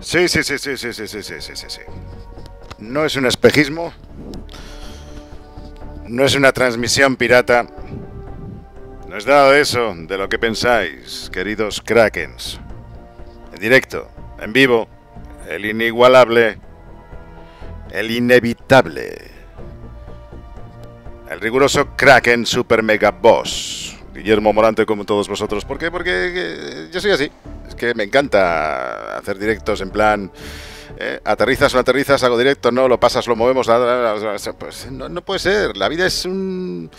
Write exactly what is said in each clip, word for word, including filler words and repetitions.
Sí, sí, sí, sí, sí, sí, sí, sí, sí, sí. No es un espejismo. No es una transmisión pirata. No es nada de eso, de lo que pensáis, queridos Krakens. En directo, en vivo, el inigualable, el inevitable, el riguroso Kraken Super Mega Boss. Guillermo Morante, como todos vosotros. ¿Por qué? Porque yo soy así. Es que me encanta hacer directos en plan... Eh, aterrizas, no aterrizas, hago directo, no, lo pasas, lo movemos... Pues no, no puede ser. La vida es un...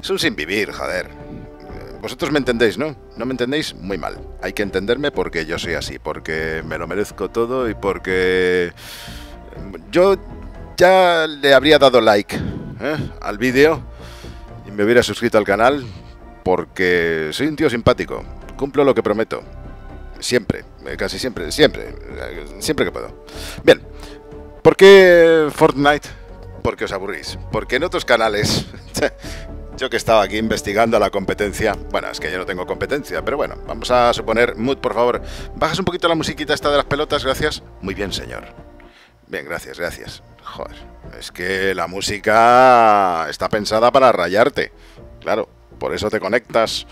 Es un sin vivir, joder. Vosotros me entendéis, ¿no? No me entendéis, muy mal. Hay que entenderme porque yo soy así. Porque me lo merezco todo y porque... Yo ya le habría dado like ¿eh? al vídeo y me hubiera suscrito al canal... Porque soy un tío simpático, cumplo lo que prometo, siempre, casi siempre, siempre, siempre que puedo. Bien, ¿por qué Fortnite? Porque os aburrís, porque en otros canales, yo que estaba aquí investigando la competencia, bueno, es que yo no tengo competencia, pero bueno, vamos a suponer, Mood, por favor, bajas un poquito la musiquita esta de las pelotas, gracias, muy bien, señor. Bien, gracias, gracias, joder, es que la música está pensada para rayarte, claro. Por eso te conectas.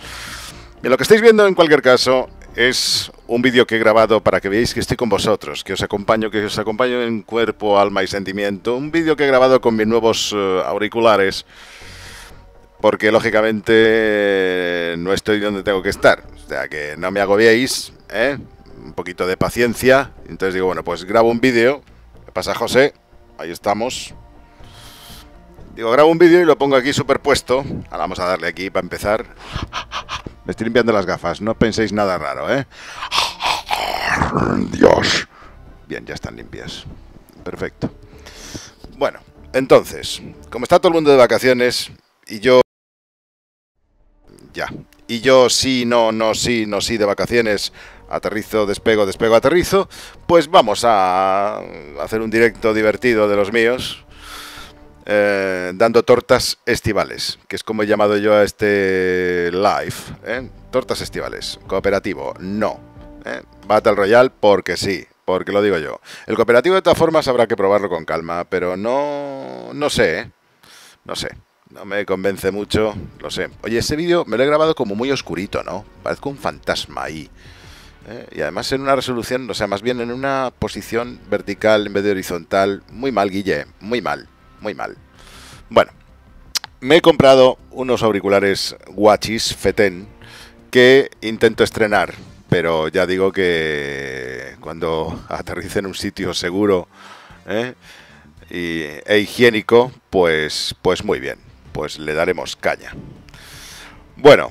Y lo que estáis viendo en cualquier caso es un vídeo que he grabado para que veáis que estoy con vosotros, que os acompaño, que os acompaño en cuerpo, alma y sentimiento. Un vídeo que he grabado con mis nuevos uh, auriculares, porque lógicamente no estoy donde tengo que estar. O sea, que no me agobiéis, ¿eh? Un poquito de paciencia. Entonces digo, bueno, pues grabo un vídeo. ¿Qué pasa, José? Ahí estamos. Digo, grabo un vídeo y lo pongo aquí superpuesto. Ahora vamos a darle aquí para empezar. Me estoy limpiando las gafas, no penséis nada raro, ¿eh? Dios. Bien, ya están limpias. Perfecto. Bueno, entonces, como está todo el mundo de vacaciones y yo... Ya. Y yo sí, no, no, sí, no, sí de vacaciones, aterrizo, despego, despego, aterrizo, pues vamos a hacer un directo divertido de los míos. Eh, dando tortas estivales, que es como he llamado yo a este live, ¿eh? Tortas estivales, cooperativo, no, ¿eh? Battle Royale porque sí, porque lo digo yo. El cooperativo de todas formas habrá que probarlo con calma, pero no, no sé, ¿eh? no sé, no me convence mucho, lo sé. Oye, ese vídeo me lo he grabado como muy oscurito, ¿no? Parezco un fantasma ahí. ¿Eh? Y además en una resolución, o sea, más bien en una posición vertical en vez de horizontal, muy mal, Guille, muy mal. Muy mal. Bueno, me he comprado unos auriculares Guachis Fetén que intento estrenar, pero ya digo que cuando aterrice en un sitio seguro ¿eh? y, e higiénico, pues, pues muy bien, pues le daremos caña. Bueno,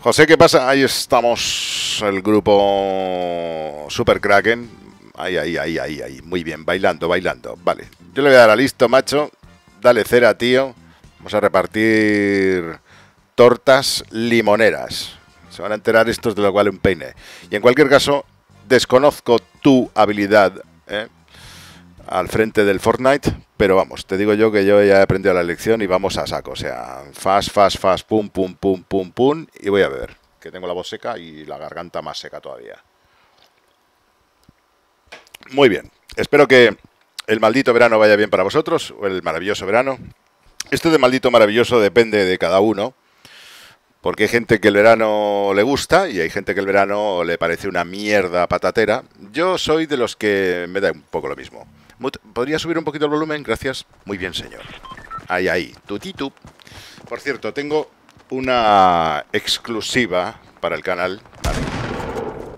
José, ¿qué pasa? Ahí estamos, el grupo Super Kraken. Ahí, ahí, ahí, ahí, ahí. Muy bien, bailando, bailando. Vale, yo le voy a dar a listo, macho. Dale cera, tío. Vamos a repartir tortas limoneras. Se van a enterar estos de lo cual un peine. Y en cualquier caso, desconozco tu habilidad ¿eh? al frente del Fortnite. Pero vamos, te digo yo que yo ya he aprendido la lección y vamos a saco. O sea, fast, fast, fast, pum, pum, pum, pum, pum. Y voy a beber, que tengo la voz seca y la garganta más seca todavía. Muy bien. Espero que... el maldito verano vaya bien para vosotros, o el maravilloso verano. Esto de maldito maravilloso depende de cada uno, porque hay gente que el verano le gusta y hay gente que el verano le parece una mierda patatera. Yo soy de los que me da un poco lo mismo. ¿Podría subir un poquito el volumen? Gracias. Muy bien, señor. Ahí, ahí. Tutitu. Por cierto, tengo una exclusiva para el canal. Vale.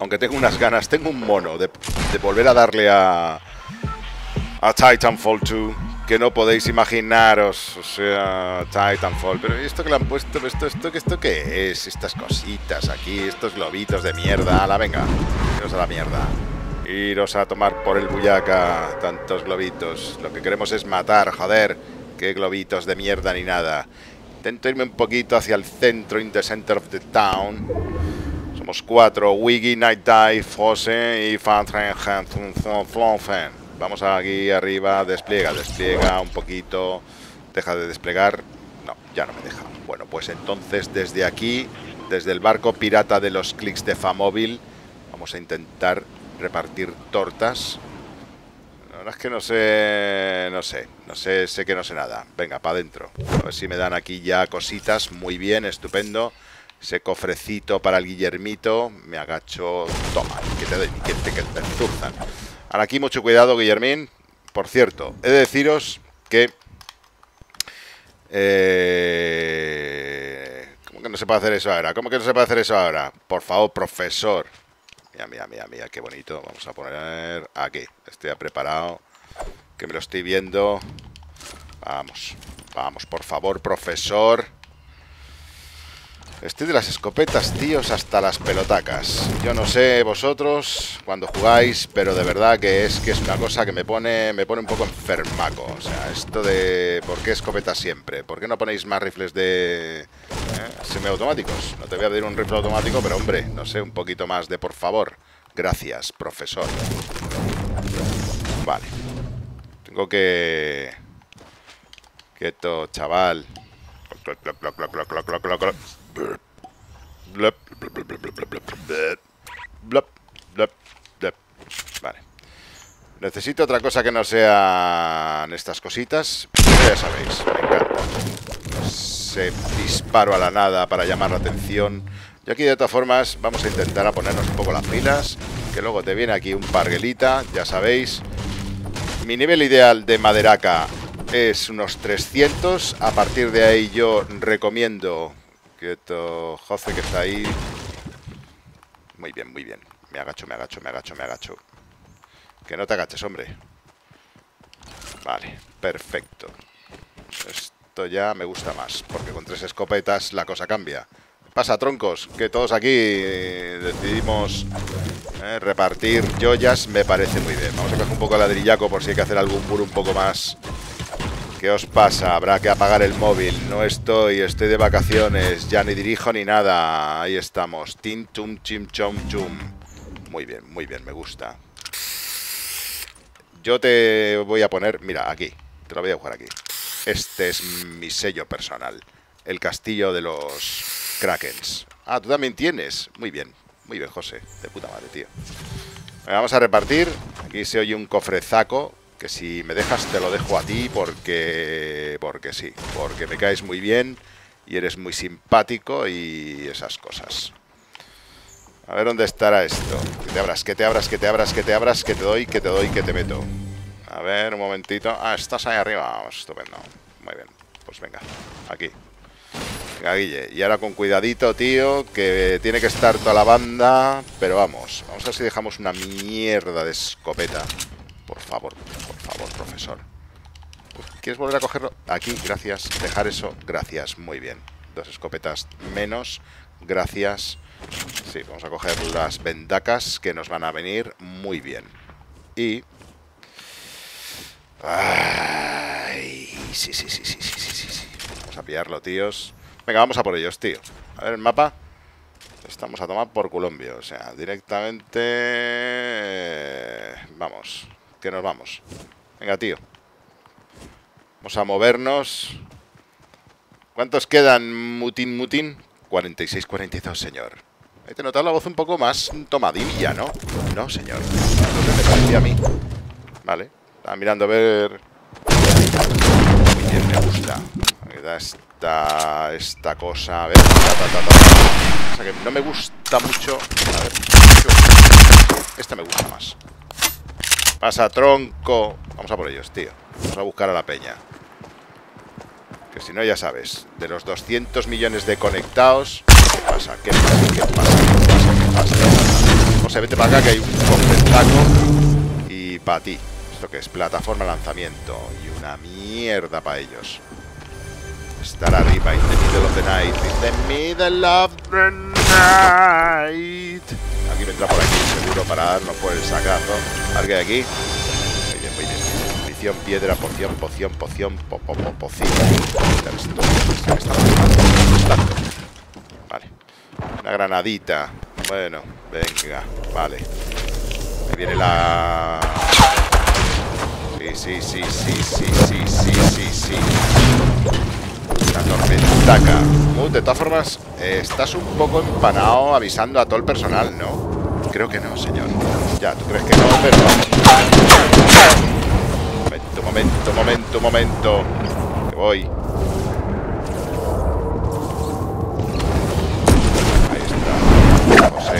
Aunque tengo unas ganas, tengo un mono de, de volver a darle a... a Titanfall dos, que no podéis imaginaros, o sea, Titanfall, pero esto que le han puesto, esto, esto, esto qué es, estas cositas aquí, estos globitos de mierda, ala, venga, iros a la mierda, iros a tomar por el bullaca, tantos globitos, lo que queremos es matar, joder, qué globitos de mierda ni nada, intento irme un poquito hacia el centro, in the center of the town, somos cuatro, Wiggy, Night Dive, Jose y Fanfren. Vamos aquí arriba, despliega, despliega un poquito, deja de desplegar, no, ya no me deja. Bueno, pues entonces desde aquí, desde el barco pirata de los clics de Famóvil, vamos a intentar repartir tortas. La verdad es que no sé, no sé, no sé, sé que no sé nada. Venga, para adentro. A ver si me dan aquí ya cositas. Muy bien, estupendo. Ese cofrecito para el Guillermito. Me agacho. Toma, que te doy, que te, que te enturzan. Ahora aquí mucho cuidado, Guillermín. Por cierto, he de deciros que... Eh... ¿Cómo que no se puede hacer eso ahora? ¿Cómo que no se puede hacer eso ahora? Por favor, profesor. Mira, mira, mira, mira, qué bonito. Vamos a poner aquí. Estoy preparado. Que me lo estoy viendo. Vamos, vamos, por favor, profesor. Estoy de las escopetas, tíos, hasta las pelotacas. Yo no sé vosotros cuando jugáis, pero de verdad que es que es una cosa que me pone me pone un poco enfermaco. O sea, esto de... ¿Por qué escopetas siempre? ¿Por qué no ponéis más rifles de... ¿eh? semiautomáticos? No te voy a pedir un rifle automático, pero hombre, no sé, un poquito más de por favor. Gracias, profesor. Vale. Tengo que... Quieto, chaval. Vale. Necesito otra cosa que no sean estas cositas. Ya sabéis, me encanta. Se disparo a la nada para llamar la atención. Y aquí de todas formas vamos a intentar a ponernos un poco las pilas. Que luego te viene aquí un parguelita, ya sabéis. Mi nivel ideal de maderaca es unos trescientos. A partir de ahí yo recomiendo... Quieto, José, que está ahí. Muy bien, muy bien. Me agacho, me agacho, me agacho, me agacho. Que no te agaches, hombre. Vale, perfecto. Esto ya me gusta más, porque con tres escopetas la cosa cambia. Pasa, troncos, que todos aquí decidimos eh, repartir joyas. Me parece muy bien. Vamos a coger un poco de ladrillaco por si hay que hacer algún muro un poco más... ¿Qué os pasa? Habrá que apagar el móvil. No estoy, estoy de vacaciones. Ya ni dirijo ni nada. Ahí estamos. Tin, tum, chim, chom, chum. Muy bien, muy bien, me gusta. Yo te voy a poner... Mira, aquí. Te lo voy a jugar aquí. Este es mi sello personal. El castillo de los Krakens. Ah, tú también tienes. Muy bien, muy bien, José. De puta madre, tío. Venga, vamos a repartir. Aquí se oye un cofrezaco. Que si me dejas te lo dejo a ti porque porque sí, porque me caes muy bien y eres muy simpático y esas cosas. A ver dónde estará esto. Que te abras, que te abras, que te abras, que te abras, que te doy, que te doy, que te meto. A ver, un momentito. Ah, estás ahí arriba. Oh, estupendo. Muy bien. Pues venga, aquí. Venga, Guille. Y ahora con cuidadito, tío, que tiene que estar toda la banda. Pero vamos, vamos a ver si dejamos una mierda de escopeta. Por favor, por favor, profesor. ¿Quieres volver a cogerlo? Aquí, gracias. Dejar eso, gracias. Muy bien. Dos escopetas menos. Gracias. Sí, vamos a coger las vendacas que nos van a venir muy bien. Y... Ay, sí, sí, sí, sí, sí, sí, sí. Vamos a pillarlo, tíos. Venga, vamos a por ellos, tío. A ver el mapa. Estamos a tomar por Colombia. O sea, directamente... Vamos. Que nos vamos. Venga, tío. Vamos a movernos. ¿Cuántos quedan, mutín, mutín? cuarenta y seis, cuarenta y dos, señor. He notado la voz un poco más tomadilla, ¿no? No, señor. Lo que me parecía a mí. Vale. Estaba mirando a ver... Muy bien, me gusta. Me da esta, esta cosa. A ver... O sea que no me gusta mucho. A ver... Esta me gusta más. Pasa, tronco. Vamos a por ellos, tío. Vamos a buscar a la peña. Que si no, ya sabes. De los doscientos millones de conectados. ¿Qué pasa? ¿Qué pasa? ¿Qué pasa? ¿Qué pasa? ¿Qué pasa? O sea, vete para acá que hay un cofretaco. Y para ti. Esto que es plataforma lanzamiento. Y una mierda para ellos. Estar arriba. In the middle of the night. In the middle of the night. Aquí vendrá por aquí. Para darnos por el sacazo. Alguien de aquí. Muy bien, muy bien. Munición, piedra, poción, poción, poción, po, po, po, poción. Vale. Una granadita. Bueno, venga. Vale. Me viene la... Sí, sí, sí, sí, sí, sí, sí, sí, sí. La tormentaca. Uh, de todas formas, eh, estás un poco empanado avisando a todo el personal, ¿no? Creo que no, señor. Ya, tú crees que no, pero... Momento, momento, momento, momento. Que voy. Ahí está. José.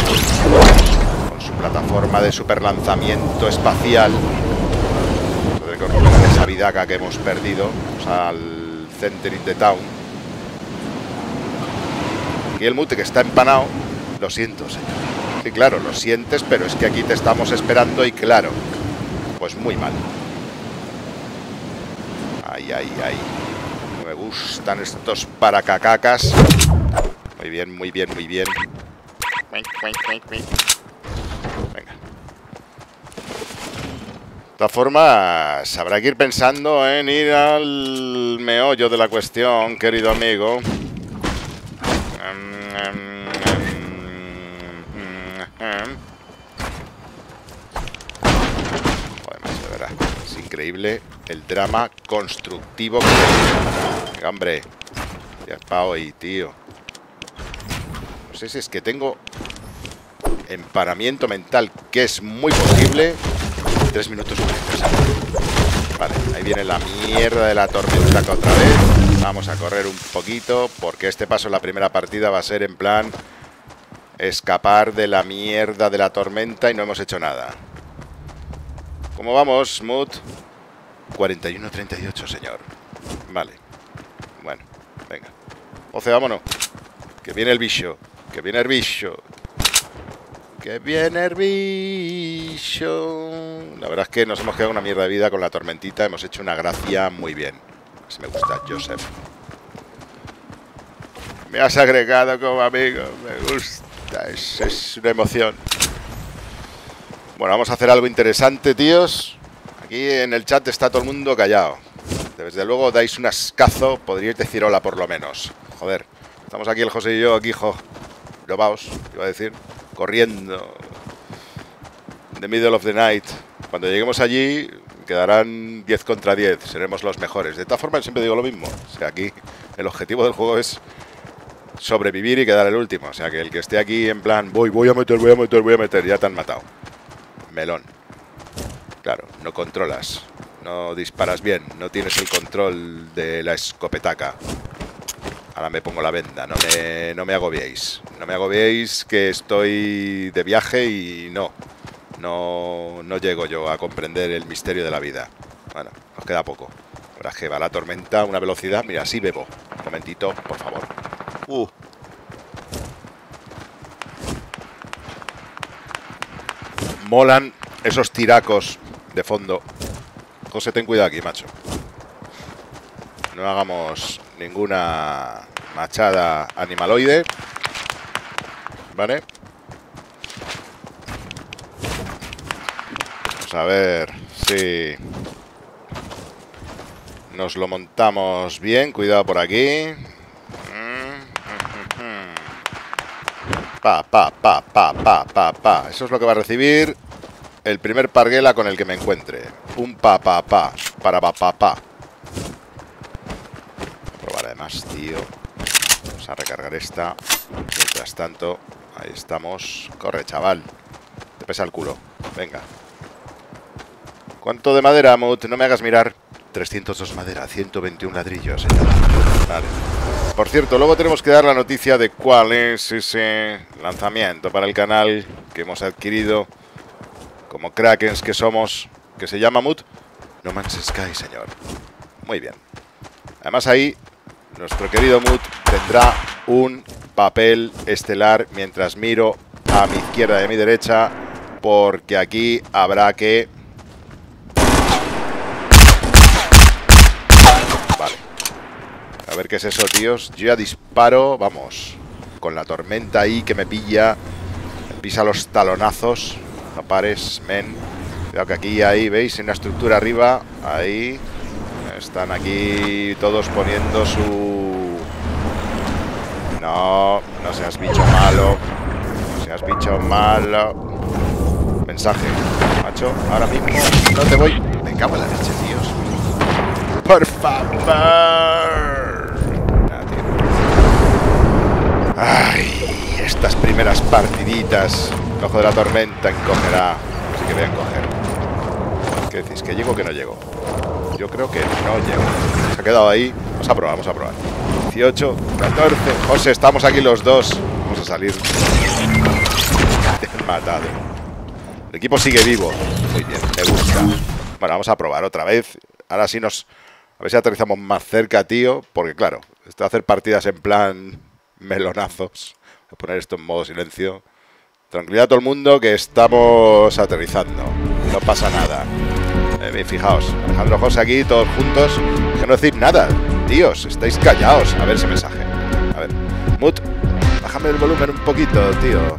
Con su plataforma de super lanzamiento espacial. Tendré que recuperar esa vidaca que hemos perdido. Vamos al Center in the Town. Y el mute que está empanado. Lo siento, señor. Sí, claro, lo sientes, pero es que aquí te estamos esperando y claro, pues muy mal. Ay, ay, ay. Me gustan estos paracacacas. Muy bien, muy bien, muy bien. Venga. De todas formas, habrá que ir pensando en ir al meollo de la cuestión, querido amigo. Um, um. Es increíble el drama constructivo que tengo. Venga, hombre. Ya es pa' hoy, tío. No sé si es que tengo emparamiento mental, que es muy posible. Tres minutos cuarenta. Vale, ahí viene la mierda de la tormenta otra vez. Vamos a correr un poquito, porque este paso en la primera partida va a ser en plan... escapar de la mierda de la tormenta y no hemos hecho nada. ¿Cómo vamos, Mood? cuarenta y uno treinta y ocho, señor. Vale. Bueno, venga. Oce, vámonos. Que viene el bicho. Que viene el bicho. Que viene el bicho. La verdad es que nos hemos quedado una mierda de vida con la tormentita. Hemos hecho una gracia muy bien. Así me gusta, Joseph. Me has agregado como amigo. Me gusta. Es, es una emoción. Bueno, vamos a hacer algo interesante, tíos. Aquí en el chat está todo el mundo callado. Desde luego dais un ascazo. Podríais decir hola por lo menos. Joder, estamos aquí el José y yo. Aquí, jo, robaos, iba a decir. Corriendo. In the middle of the night. Cuando lleguemos allí quedarán diez contra diez. Seremos los mejores. De todas formas siempre digo lo mismo. O sea, aquí el objetivo del juego es... sobrevivir y quedar el último. O sea, que el que esté aquí en plan voy, voy a meter, voy a meter, voy a meter, ya te han matado. Melón. Claro, no controlas. No disparas bien. No tienes el control de la escopetaca. Ahora me pongo la venda. No me, no me agobiéis. No me agobiéis que estoy de viaje y no. No, no llego yo a comprender el misterio de la vida. Bueno, nos queda poco. Ahora es que va la tormenta a una velocidad. Mira, sí bebo. Un momentito, por favor. Uh. Molan esos tiracos de fondo. José, ten cuidado aquí, macho. No hagamos ninguna machada animaloide. Vale. Vamos a ver si nos lo montamos bien. Cuidado por aquí. Pa, pa, pa, pa, pa, pa, pa. Eso es lo que va a recibir el primer parguela con el que me encuentre. Un pa, pa, pa. Para, pa, pa, pa. Voy a probar además, tío. Vamos a recargar esta. Mientras tanto, ahí estamos. Corre, chaval. Te pesa el culo. Venga. ¿Cuánto de madera, Mut? No me hagas mirar. trescientos dos madera, ciento veintiuno ladrillos. Vale. Por cierto, luego tenemos que dar la noticia de cuál es ese lanzamiento para el canal que hemos adquirido como Krakens que somos, que se llama Mut No Man's Sky, señor. Muy bien. Además ahí, nuestro querido Mut tendrá un papel estelar mientras miro a mi izquierda y a mi derecha, porque aquí habrá que... A ver qué es eso, tíos. Yo ya disparo, vamos, con la tormenta ahí que me pilla, me pisa los talonazos. No pares, men. Cuidado que aquí, ahí, ¿veis? Hay una estructura arriba, ahí. Están aquí todos poniendo su... No, no seas bicho malo. No seas bicho malo. Mensaje, macho, ahora mismo no te voy. Me cago en la leche, tíos. Por favor. Ay, estas primeras partiditas El ojo de la tormenta encogerá. Así que voy a encoger. ¿Qué decís? ¿Que llego o que no llego? Yo creo que no llego. Se ha quedado ahí. Vamos a probar, vamos a probar. dieciocho, catorce. José, estamos aquí los dos. Vamos a salir. Te han matado. El equipo sigue vivo. Muy bien, me gusta. Bueno, vamos a probar otra vez. Ahora sí nos... A ver si aterrizamos más cerca, tío. Porque, claro, esto de hacer partidas en plan melonazos. Voy a poner esto en modo silencio. Tranquilidad a todo el mundo que estamos aterrizando. No pasa nada. Eh, fijaos, Alejandro José aquí, todos juntos. Que no decís nada. Tíos, estáis callados. A ver ese mensaje. A ver. Mut, bájame el volumen un poquito, tío.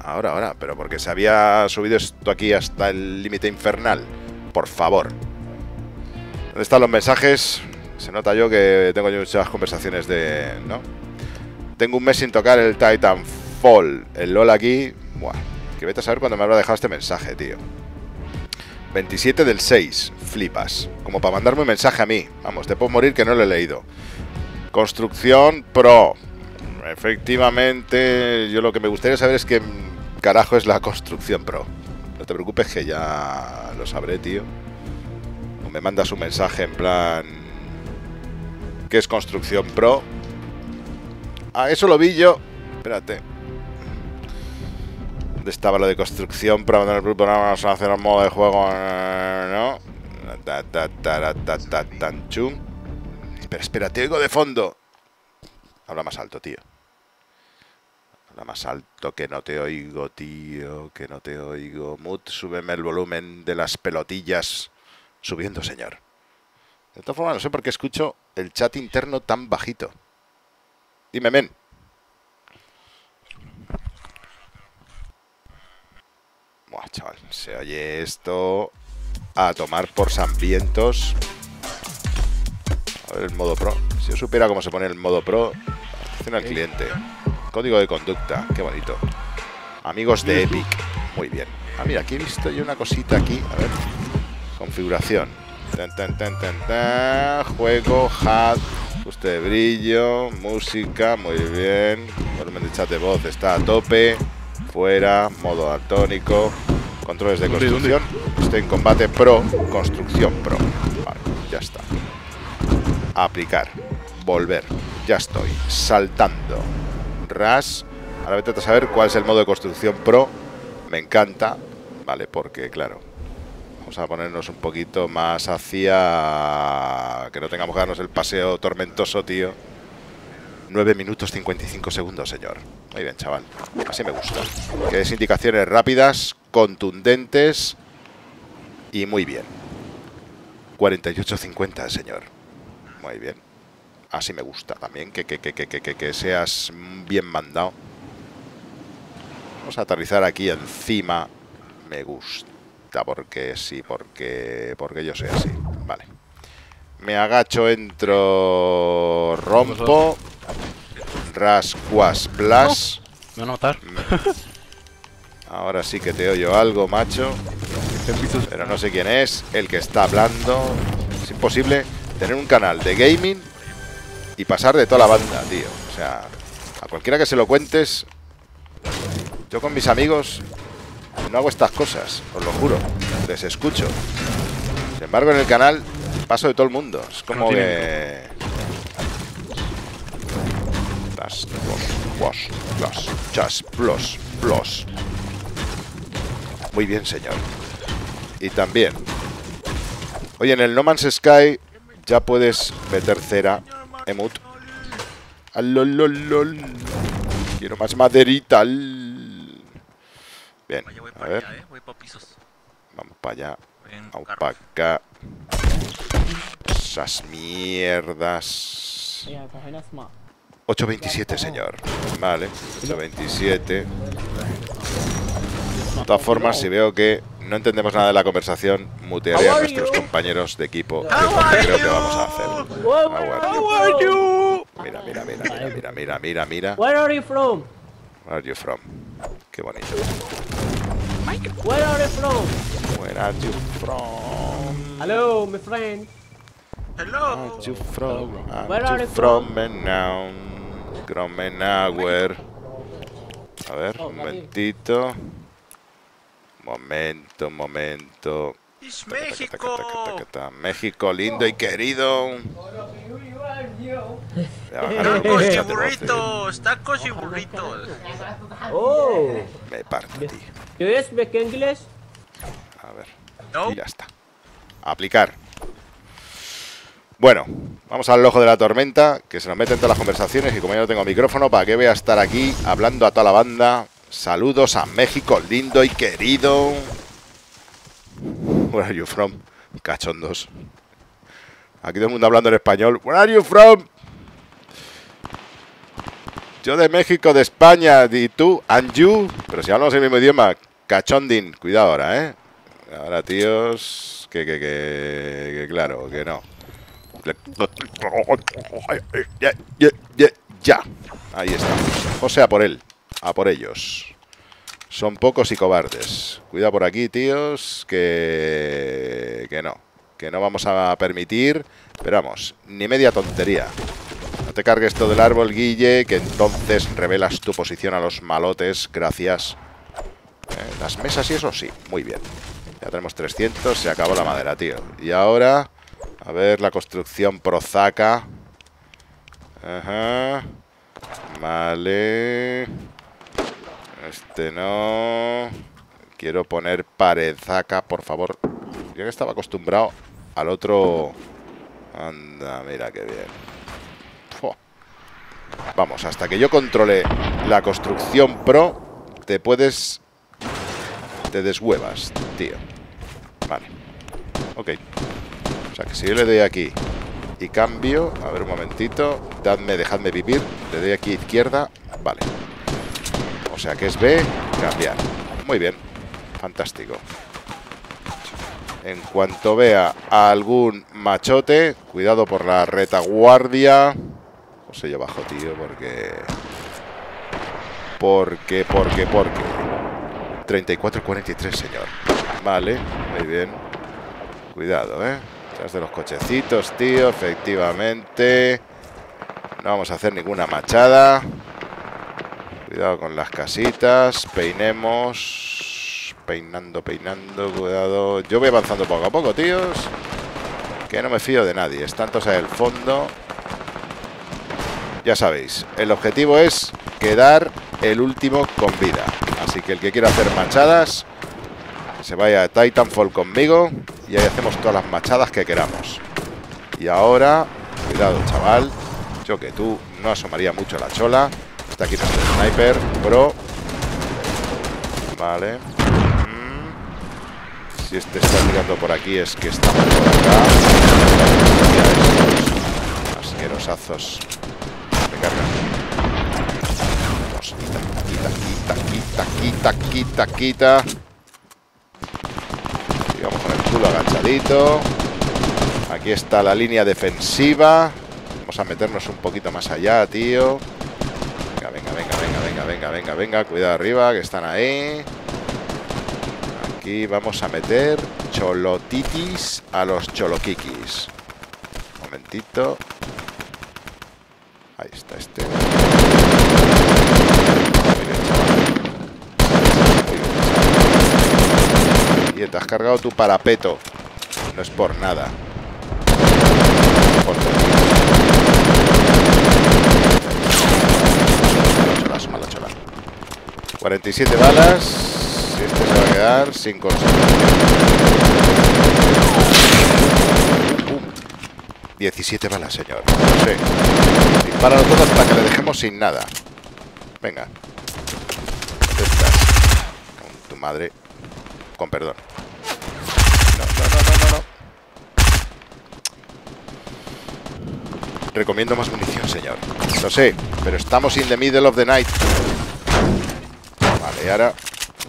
Ahora, ahora. Pero porque se había subido esto aquí hasta el límite infernal. Por favor. ¿Dónde están los mensajes? Se nota yo que tengo muchas conversaciones de... ¿no? Tengo un mes sin tocar el Titanfall. El LOL aquí... Buah, que vete a saber cuándo me habrá dejado este mensaje, tío. veintisiete del seis. Flipas. Como para mandarme un mensaje a mí. Vamos, te puedo morir que no lo he leído. Construcción Pro. Efectivamente, yo lo que me gustaría saber es qué carajo es la Construcción Pro. No te preocupes que ya lo sabré, tío. Me mandas un mensaje en plan... ¿Qué es Construcción Pro? Ah, eso lo vi yo. Espérate. ¿Dónde estaba lo de Construcción Pro? Abandonar el grupo, no vamos a hacer un modo de juego. No. Espera, espera, te oigo de fondo. Habla más alto, tío. Habla más alto, que no te oigo, tío. Que no te oigo. Mut, súbeme el volumen de las pelotillas. Subiendo, señor. De todas formas, no sé por qué escucho el chat interno tan bajito. Dime, men. Buah, chaval. Se oye esto a tomar por san vientos. A ver el modo pro. Si yo supiera cómo se pone el modo pro. Atención al cliente. Código de conducta. Qué bonito. Amigos de Epic. Muy bien. Ah, mira, aquí he visto yo una cosita aquí. A ver... Configuración. Tan, tan, tan, tan, tan. Juego, H U D, ajuste de brillo, música, muy bien. Volumen de chat de voz está a tope. Fuera, modo atónico. Controles de construcción. Estoy en combate pro, construcción pro. Vale, ya está. Aplicar, volver, ya estoy. Saltando. Ras. Ahora vete a saber cuál es el modo de construcción pro. Me encanta. Vale, porque claro. Vamos a ponernos un poquito más hacia... Que no tengamos que darnos el paseo tormentoso, tío. nueve minutos cincuenta y cinco segundos, señor. Muy bien, chaval. Así me gusta. Que des indicaciones rápidas, contundentes y muy bien. cuarenta y ocho cincuenta, señor. Muy bien. Así me gusta también. Que, que, que, que, que, que seas bien mandado. Vamos a aterrizar aquí encima. Me gusta. Porque sí, porque porque yo soy así. Vale. Me agacho, entro, rompo. Rascuas, blas. No, no notar. Ahora sí que te oyo algo, macho. Pero no sé quién es el que está hablando. Es imposible tener un canal de gaming y pasar de toda la banda, tío. O sea, a cualquiera que se lo cuentes. Yo con mis amigos... No hago estas cosas, os lo juro. Les escucho. Sin embargo, en el canal paso de todo el mundo. Es como que... Las, los, los, chas, los, los. Muy bien, señor. Y también... Oye, en el No Man's Sky ya puedes meter cera. Emut. Alololol. Quiero más maderita. Bien, a ver. Vamos para allá. Vamos para acá. Esas mierdas. ocho veintisiete, señor. Vale, ocho veintisiete. De todas formas, si veo que no entendemos nada de la conversación, mutearé a nuestros compañeros de equipo. Que es lo que creo que vamos a hacer. Mira, mira, mira, mira, mira, mira, mira. Where are you from? Where are you from? Qué bonito. Where are you from? Where are you from? Hello, my friend. Hello. Where are you from? Where are you from? From Menauer. A ver, un momentito. Momento, momento. México. México lindo y querido. Tacos y burritos, tacos y burritos. Oh. Me partí. ¿Quieres ver qué inglés? A ver. No. Y ya está. Aplicar. Bueno, vamos al ojo de la tormenta, que se nos meten todas las conversaciones y como ya no tengo micrófono, ¿para qué voy a estar aquí hablando a toda la banda? Saludos a México lindo y querido. Where are you from? Cachondos. Aquí todo el mundo hablando en español. Where are you from? Yo de México, de España. ¿Y tú? ¿And you? Pero si hablamos el mismo idioma. Cachondín. Cuidado ahora, ¿eh? Ahora, tíos. Que, que, que, que claro, que no. Ya. Ahí está. O sea, por él. A por ellos. Son pocos y cobardes. Cuidado por aquí, tíos, que... que no. Que no vamos a permitir... Pero vamos, ni media tontería. No te cargues todo el árbol, Guille, que entonces revelas tu posición a los malotes. Gracias. Eh, las mesas y eso, sí. Muy bien. Ya tenemos trescientos. Se acabó la madera, tío. Y ahora... A ver, la construcción prozaca. Ajá. Vale... Este no... Quiero poner paredaca, por favor. Yo que estaba acostumbrado al otro... Anda, mira qué bien. Fua. Vamos, hasta que yo controle la construcción pro, te puedes... Te deshuevas, tío. Vale. Ok. O sea, que si yo le doy aquí y cambio... A ver, un momentito. Dadme, dejadme vivir. Le doy aquí izquierda. Vale. O sea que es B, cambiar. Muy bien, fantástico. En cuanto vea a algún machote, cuidado por la retaguardia. No sé yo bajo, tío, porque... Porque, porque, porque... treinta y cuatro cuarenta y tres, señor. Vale, muy bien. Cuidado, ¿eh? Tras de los cochecitos, tío, efectivamente. No vamos a hacer ninguna machada. Cuidado con las casitas, peinemos, peinando, peinando, cuidado. Yo voy avanzando poco a poco, tíos, que no me fío de nadie. Están todos en el fondo. Ya sabéis, el objetivo es quedar el último con vida. Así que el que quiera hacer machadas, se vaya a Titanfall conmigo y ahí hacemos todas las machadas que queramos. Y ahora, cuidado, chaval, yo que tú no asomaría mucho la chola. Está aquí nuestro sniper, bro. Vale. Si este está tirando por aquí es que está por acá. Asquerosazos. Me cargan. Vamos, quita, quita, quita, quita, quita, quita. Sigamos con el culo agachadito. Aquí está la línea defensiva. Vamos a meternos un poquito más allá, tío. Venga, venga, venga, venga, venga, venga, venga. Cuidado arriba, que están ahí. Aquí vamos a meter cholotitis a los choloquiquis. Momentito. Ahí está este. Muy bien, chaval. Muy bien, chaval. Y te has cargado tu parapeto. No es por nada. Por cuarenta y siete balas. Este se va a quedar sin conseguir. diecisiete balas, señor. Sí. Dispáralo todas para que le dejemos sin nada. Venga. Estas. Con tu madre. Con perdón. No, no, no, no, no. Recomiendo más munición, señor. Lo sé, pero estamos in the middle of the night. Vale, ahora...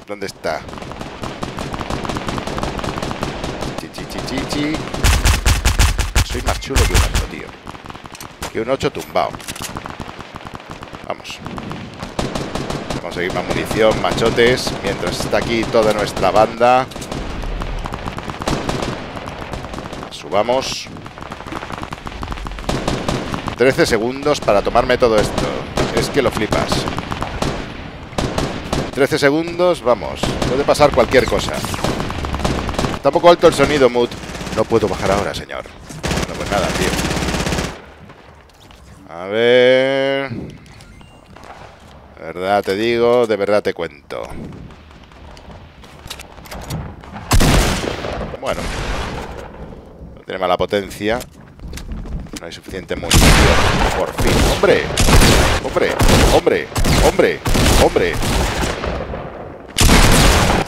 ¿Dónde está? Chichichichichi. Soy más chulo que un ocho, tío. Que un ocho tumbado. Vamos. Vamos a conseguir más munición, machotes. Mientras está aquí toda nuestra banda. Subamos. trece segundos para tomarme todo esto. Es que lo flipas. trece segundos, vamos. Puede pasar cualquier cosa. Está un poco alto el sonido, Mut. No puedo bajar ahora, señor. Bueno, pues nada, tío. A ver... De verdad te digo, de verdad te cuento. Bueno. No tiene mala potencia. No hay suficiente munición. Por fin. ¡Hombre! ¡Hombre! ¡Hombre! ¡Hombre! ¡Hombre!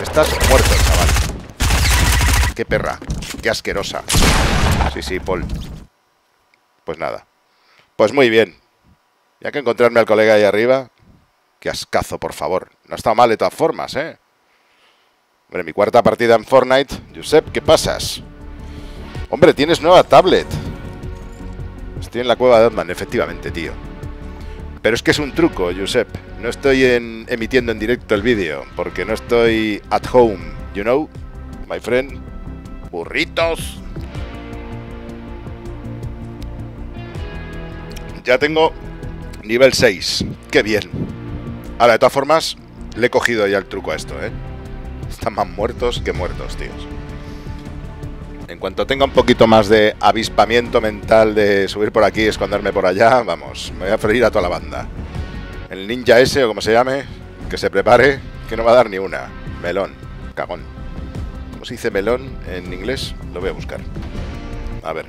Estás muerto, chaval. ¡Qué perra! ¡Qué asquerosa! Sí, sí, Paul. Pues nada. Pues muy bien. Ya que encontrarme al colega ahí arriba... ¡Qué ascazo, por favor! No ha estado mal de todas formas, ¿eh? Hombre, mi cuarta partida en Fortnite. Josep, ¿qué pasas? ¡Hombre, tienes nueva tablet! Estoy en la cueva de Batman, efectivamente, tío. Pero es que es un truco, Josep. No estoy en, emitiendo en directo el vídeo, porque no estoy at home, you know, my friend. ¡Burritos! Ya tengo nivel seis. ¡Qué bien! Ahora, de todas formas, le he cogido ya el truco a esto, ¿eh? Están más muertos que muertos, tíos. En cuanto tenga un poquito más de avispamiento mental de subir por aquí, esconderme por allá, vamos, me voy a freír a toda la banda. El ninja ese, o como se llame, que se prepare, que no va a dar ni una. Melón, cagón. ¿Cómo se dice melón en inglés? Lo voy a buscar. A ver,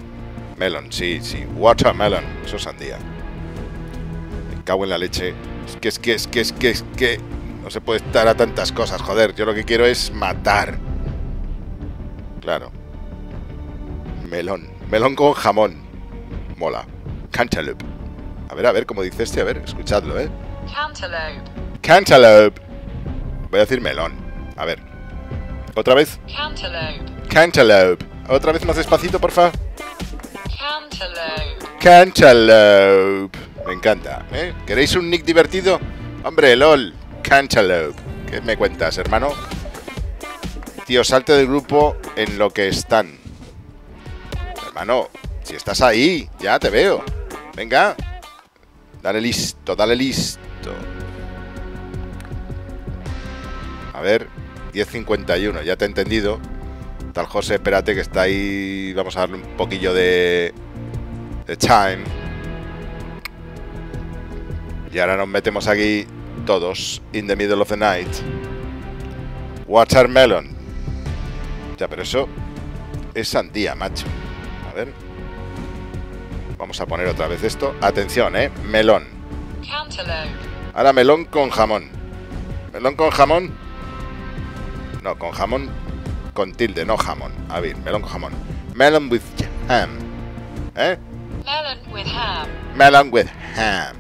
melón, sí, sí, watermelon, eso es sandía. Me cago en la leche. Es que, es que, es que, es que, es que... No se puede estar a tantas cosas, joder, yo lo que quiero es matar. Claro. Melón. Melón con jamón. Mola. Cantaloupe. A ver, a ver, cómo dice este. A ver, escuchadlo, ¿eh? Cantaloupe. Cantaloupe. Voy a decir melón. A ver. Otra vez. Cantaloupe. Cantaloupe. Otra vez más despacito, porfa. Cantaloupe. Cantaloupe. Me encanta, ¿eh? ¿Queréis un nick divertido? Hombre, lol. Cantaloupe. ¿Qué me cuentas, hermano? Tío, salte del grupo en lo que están. Hermano, si estás ahí, ya te veo. Venga. Dale listo, dale listo. A ver, diez cincuenta y uno, ya te he entendido. Tal José, espérate que está ahí. Vamos a darle un poquillo de, de time. Y ahora nos metemos aquí todos. In the middle of the night. Watermelon. Ya, pero eso es sandía, macho. A ver. Vamos a poner otra vez esto. Atención, eh. Melón. Ahora melón con jamón. Melón con jamón. No, con jamón. Con tilde, no jamón. A ver, melón con jamón. Melon with ham. ¿Eh? Melon with ham. Melon with ham.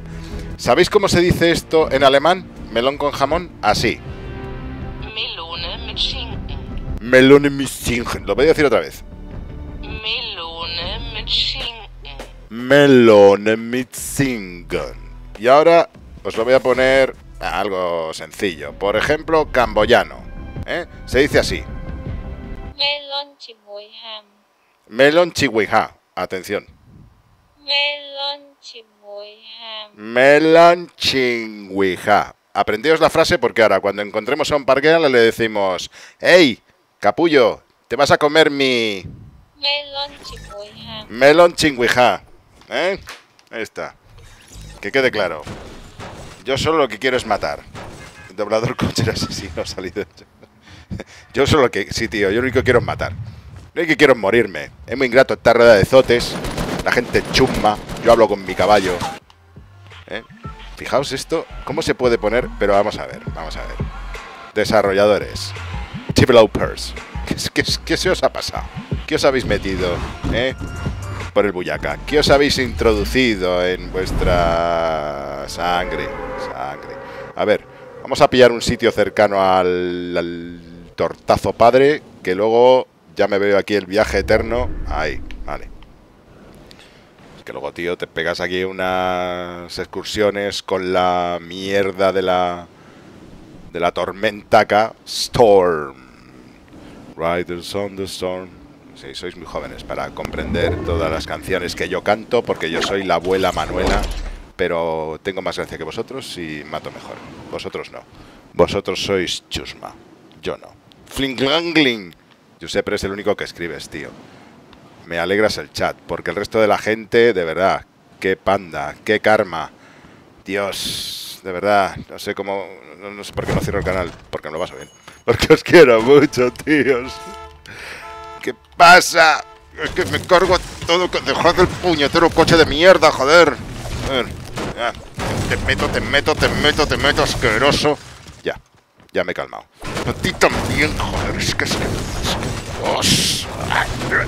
¿Sabéis cómo se dice esto en alemán? Melón con jamón. Así. Melone mit Schinken. Melone mit Schinken. Lo voy a decir otra vez. Melone mit Schinken. Y ahora os lo voy a poner a algo sencillo. Por ejemplo, camboyano, ¿eh? Se dice así. Melon chihuahua. Melon chihuahua. Atención. Melon chihuahua. Melon chihuahua. Aprendíos la frase porque ahora cuando encontremos a un parguera le decimos: ¡Ey, capullo! Te vas a comer mi... Melón chingüijá. Melón chingüijá. ¿Eh? Ahí está. Que quede claro. Yo solo lo que quiero es matar. El doblador cochero asesino ha salido. Yo solo lo que... Sí, tío. Yo lo único que quiero es matar. Lo único que quiero es morirme. Es muy ingrato esta rueda de zotes. La gente chumba. Yo hablo con mi caballo. ¿Eh? Fijaos esto. ¿Cómo se puede poner? Pero vamos a ver. Vamos a ver. Desarrolladores. Developers. ¿Qué, qué, qué se os ha pasado? ¿Qué os habéis metido, eh? Por el bullaca. ¿Qué os habéis introducido en vuestra sangre? Sangre. A ver, vamos a pillar un sitio cercano al, al tortazo padre, que luego ya me veo aquí el viaje eterno. Ahí, vale. Es que luego, tío, te pegas aquí unas excursiones con la mierda de la de la tormenta acá. Storm. Riders on the Storm. Sí, sois muy jóvenes para comprender todas las canciones que yo canto, porque yo soy la abuela Manuela pero tengo más gracia que vosotros y mato mejor. Vosotros no. Vosotros sois chusma. Yo no. Flingangling. Giuseppe es el único que escribes, tío. Me alegras el chat, porque el resto de la gente, de verdad, qué panda, qué karma. Dios, de verdad, no sé cómo, no, no sé por qué no cierro el canal, porque me lo paso bien. Porque os quiero mucho, tíos. ¿Qué pasa? Es que me cargo todo. Dejad el puñetero coche de mierda, joder. A ver, ya. Te meto, te meto, te meto, te meto, asqueroso. Ya, ya me he calmado. A ti también, joder, es que es que... Es que...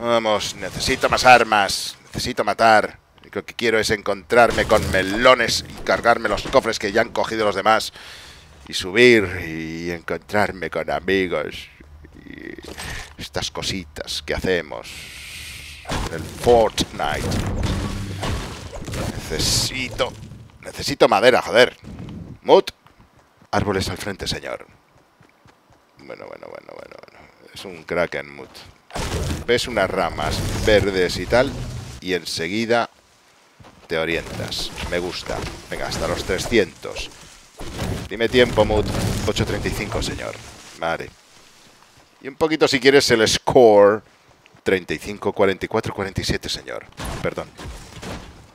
Vamos, necesito más armas. Necesito matar. Lo que quiero es encontrarme con melones y cargarme los cofres que ya han cogido los demás. Y subir y encontrarme con amigos. Y estas cositas que hacemos. El Fortnite. Necesito... Necesito madera, joder. Mut. Árboles al frente, señor. Bueno, bueno, bueno, bueno, bueno. Es un Kraken, Mut. Ves unas ramas verdes y tal, y enseguida te orientas. Me gusta. Venga, hasta los trescientos. Dime tiempo, Mut. ocho treinta y cinco, señor. Vale. Y un poquito, si quieres, el score. treinta y cinco, cuarenta y cuatro, cuarenta y siete, señor. Perdón.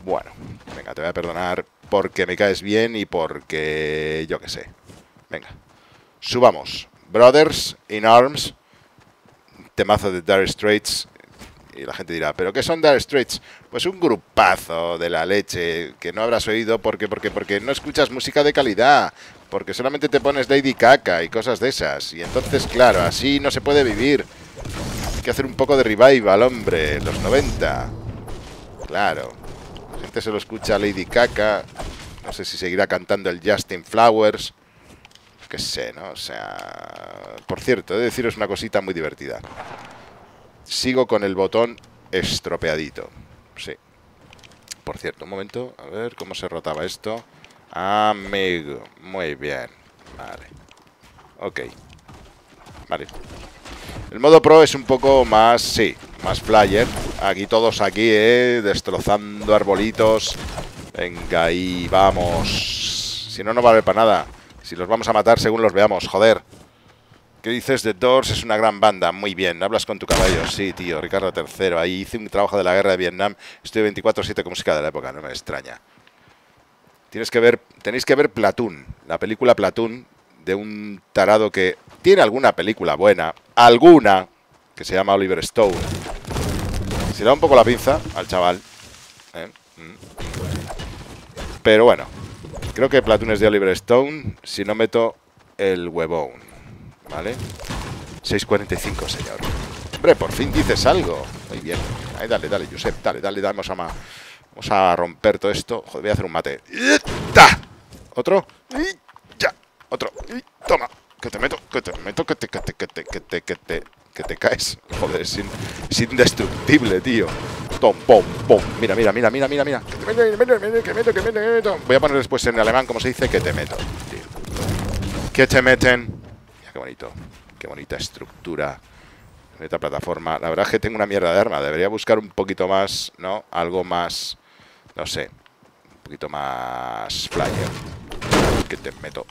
Bueno, venga, te voy a perdonar porque me caes bien y porque... yo qué sé. Venga. Subamos. Brothers in Arms. Temazo de Dire Straits. Y la gente dirá, ¿pero qué son Dire Straits? Pues un grupazo de la leche que no habrás oído porque, porque, porque no escuchas música de calidad. Porque solamente te pones Lady Caca y cosas de esas. Y entonces, claro, así no se puede vivir. Hay que hacer un poco de revival, hombre. Los noventa. Claro. La gente se lo escucha Lady Caca. No sé si seguirá cantando el Justin Flowers. Que sé, ¿no? O sea... Por cierto, he de deciros una cosita muy divertida. Sigo con el botón estropeadito. Sí. Por cierto, un momento. A ver cómo se rotaba esto. Amigo. Muy bien. Vale. Ok. Vale. El modo pro es un poco más... Sí. Más flyer. Aquí todos aquí, ¿eh? Destrozando arbolitos. Venga, ahí vamos. Si no, no vale para nada. Si los vamos a matar según los veamos, joder. ¿Qué dices? The Doors es una gran banda. Muy bien, hablas con tu caballo. Sí, tío, Ricardo tercero. Ahí hice un trabajo de la guerra de Vietnam. Estoy veinticuatro siete con música de la época, no me extraña. Tienes que ver, tenéis que ver Platoon, la película Platoon, de un tarado que tiene alguna película buena, alguna, que se llama Oliver Stone. Se le da un poco la pinza al chaval. ¿Eh? Pero bueno. Creo que Platoon es de Oliver Stone, si no meto el huevón, ¿vale? seis cuarenta y cinco, señor. Hombre, por fin dices algo. Muy bien. Ahí, dale, dale, Josep, dale, dale, dale. Vamos a, vamos a romper todo esto. Joder, voy a hacer un mate. ¿Otro? Ya. Otro. Toma. Que te meto, que te meto, que te, que te, que te, que te, que te, que te caes. Joder, es, in, es indestructible, tío. Pom, pom, pom. Mira, mira, mira, mira, mira, mira. Que te meto, que meto, que meto, que meto. Voy a poner después en alemán como se dice que te meto, tío. Que te meten. Mira, qué bonito. Qué bonita estructura. Bonita plataforma. La verdad es que tengo una mierda de arma. Debería buscar un poquito más, ¿no? Algo más. No sé. Un poquito más flyer. Que te meto.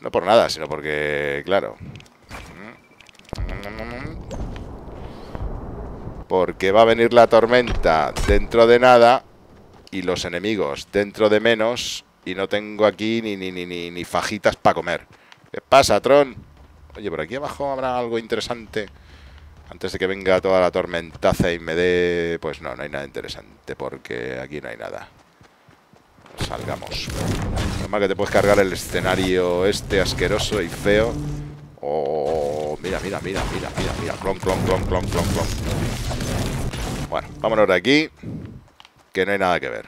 No por nada, sino porque, claro. Porque va a venir la tormenta dentro de nada y los enemigos dentro de menos y no tengo aquí ni, ni, ni, ni, ni fajitas para comer. ¿Qué pasa, Tron? Oye, por aquí abajo habrá algo interesante antes de que venga toda la tormentaza y me dé... Pues no, no hay nada interesante porque aquí no hay nada. Salgamos. Normal que te puedes cargar el escenario este asqueroso y feo. Oh, mira, mira, mira, mira, mira, mira. Clon, clon, clon, clon, clon, clon. Bueno, vámonos de aquí. Que no hay nada que ver.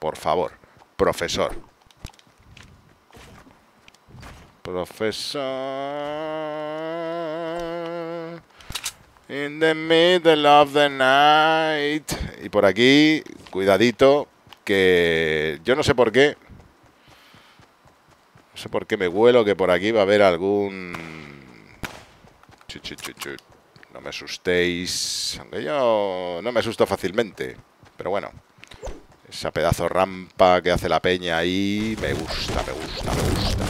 Por favor, profesor. Profesor. In the middle of the night. Y por aquí, cuidadito, que yo no sé por qué. No sé por qué me huelo que por aquí va a haber algún... Chuchuchuchu. No me asustéis. Aunque yo no me asusto fácilmente. Pero bueno, esa pedazo rampa que hace la peña ahí, me gusta, me gusta, me gusta.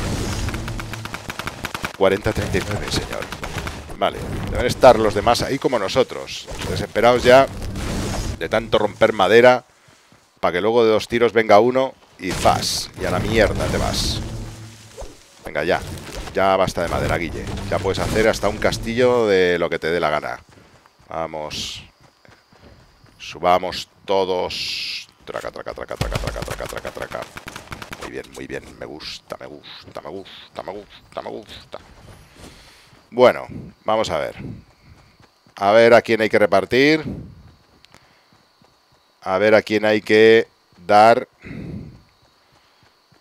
cuarenta a treinta y nueve, señor. Vale, deben estar los demás ahí como nosotros, desesperados ya de tanto romper madera, para que luego de dos tiros venga uno y ¡zas! Y a la mierda te vas. Venga ya, ya basta de madera, Guille. Ya puedes hacer hasta un castillo de lo que te dé la gana. Vamos. Subamos todos. Traca, traca, traca, traca, traca, traca, traca, traca. Muy bien, muy bien. Me gusta, me gusta, me gusta, me gusta, me gusta. Bueno, vamos a ver. A ver a quién hay que repartir. A ver a quién hay que dar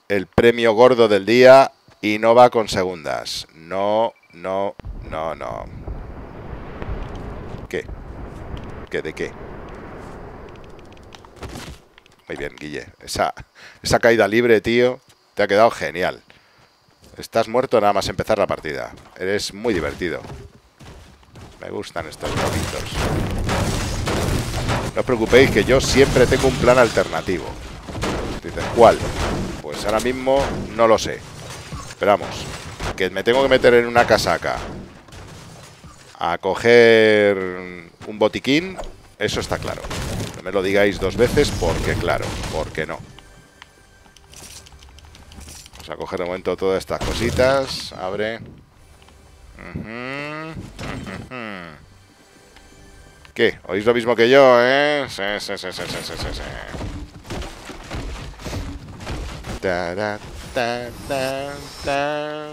el premio gordo del día. Y no va con segundas. No, no, no, no. ¿Qué? ¿Qué de qué? Muy bien, Guille. Esa, esa caída libre, tío, te ha quedado genial. Estás muerto nada más empezar la partida. Eres muy divertido. Me gustan estos robitos. No os preocupéis que yo siempre tengo un plan alternativo. Dices, ¿cuál? Pues ahora mismo no lo sé. Esperamos. Que me tengo que meter en una casaca a coger un botiquín. Eso está claro. No me lo digáis dos veces porque claro, porque no. Vamos a coger de momento todas estas cositas. Abre. ¿Qué? ¿Oís lo mismo que yo, eh? Sí, sí, sí, sí, sí, sí, sí. Tará. Ta, ta, ta,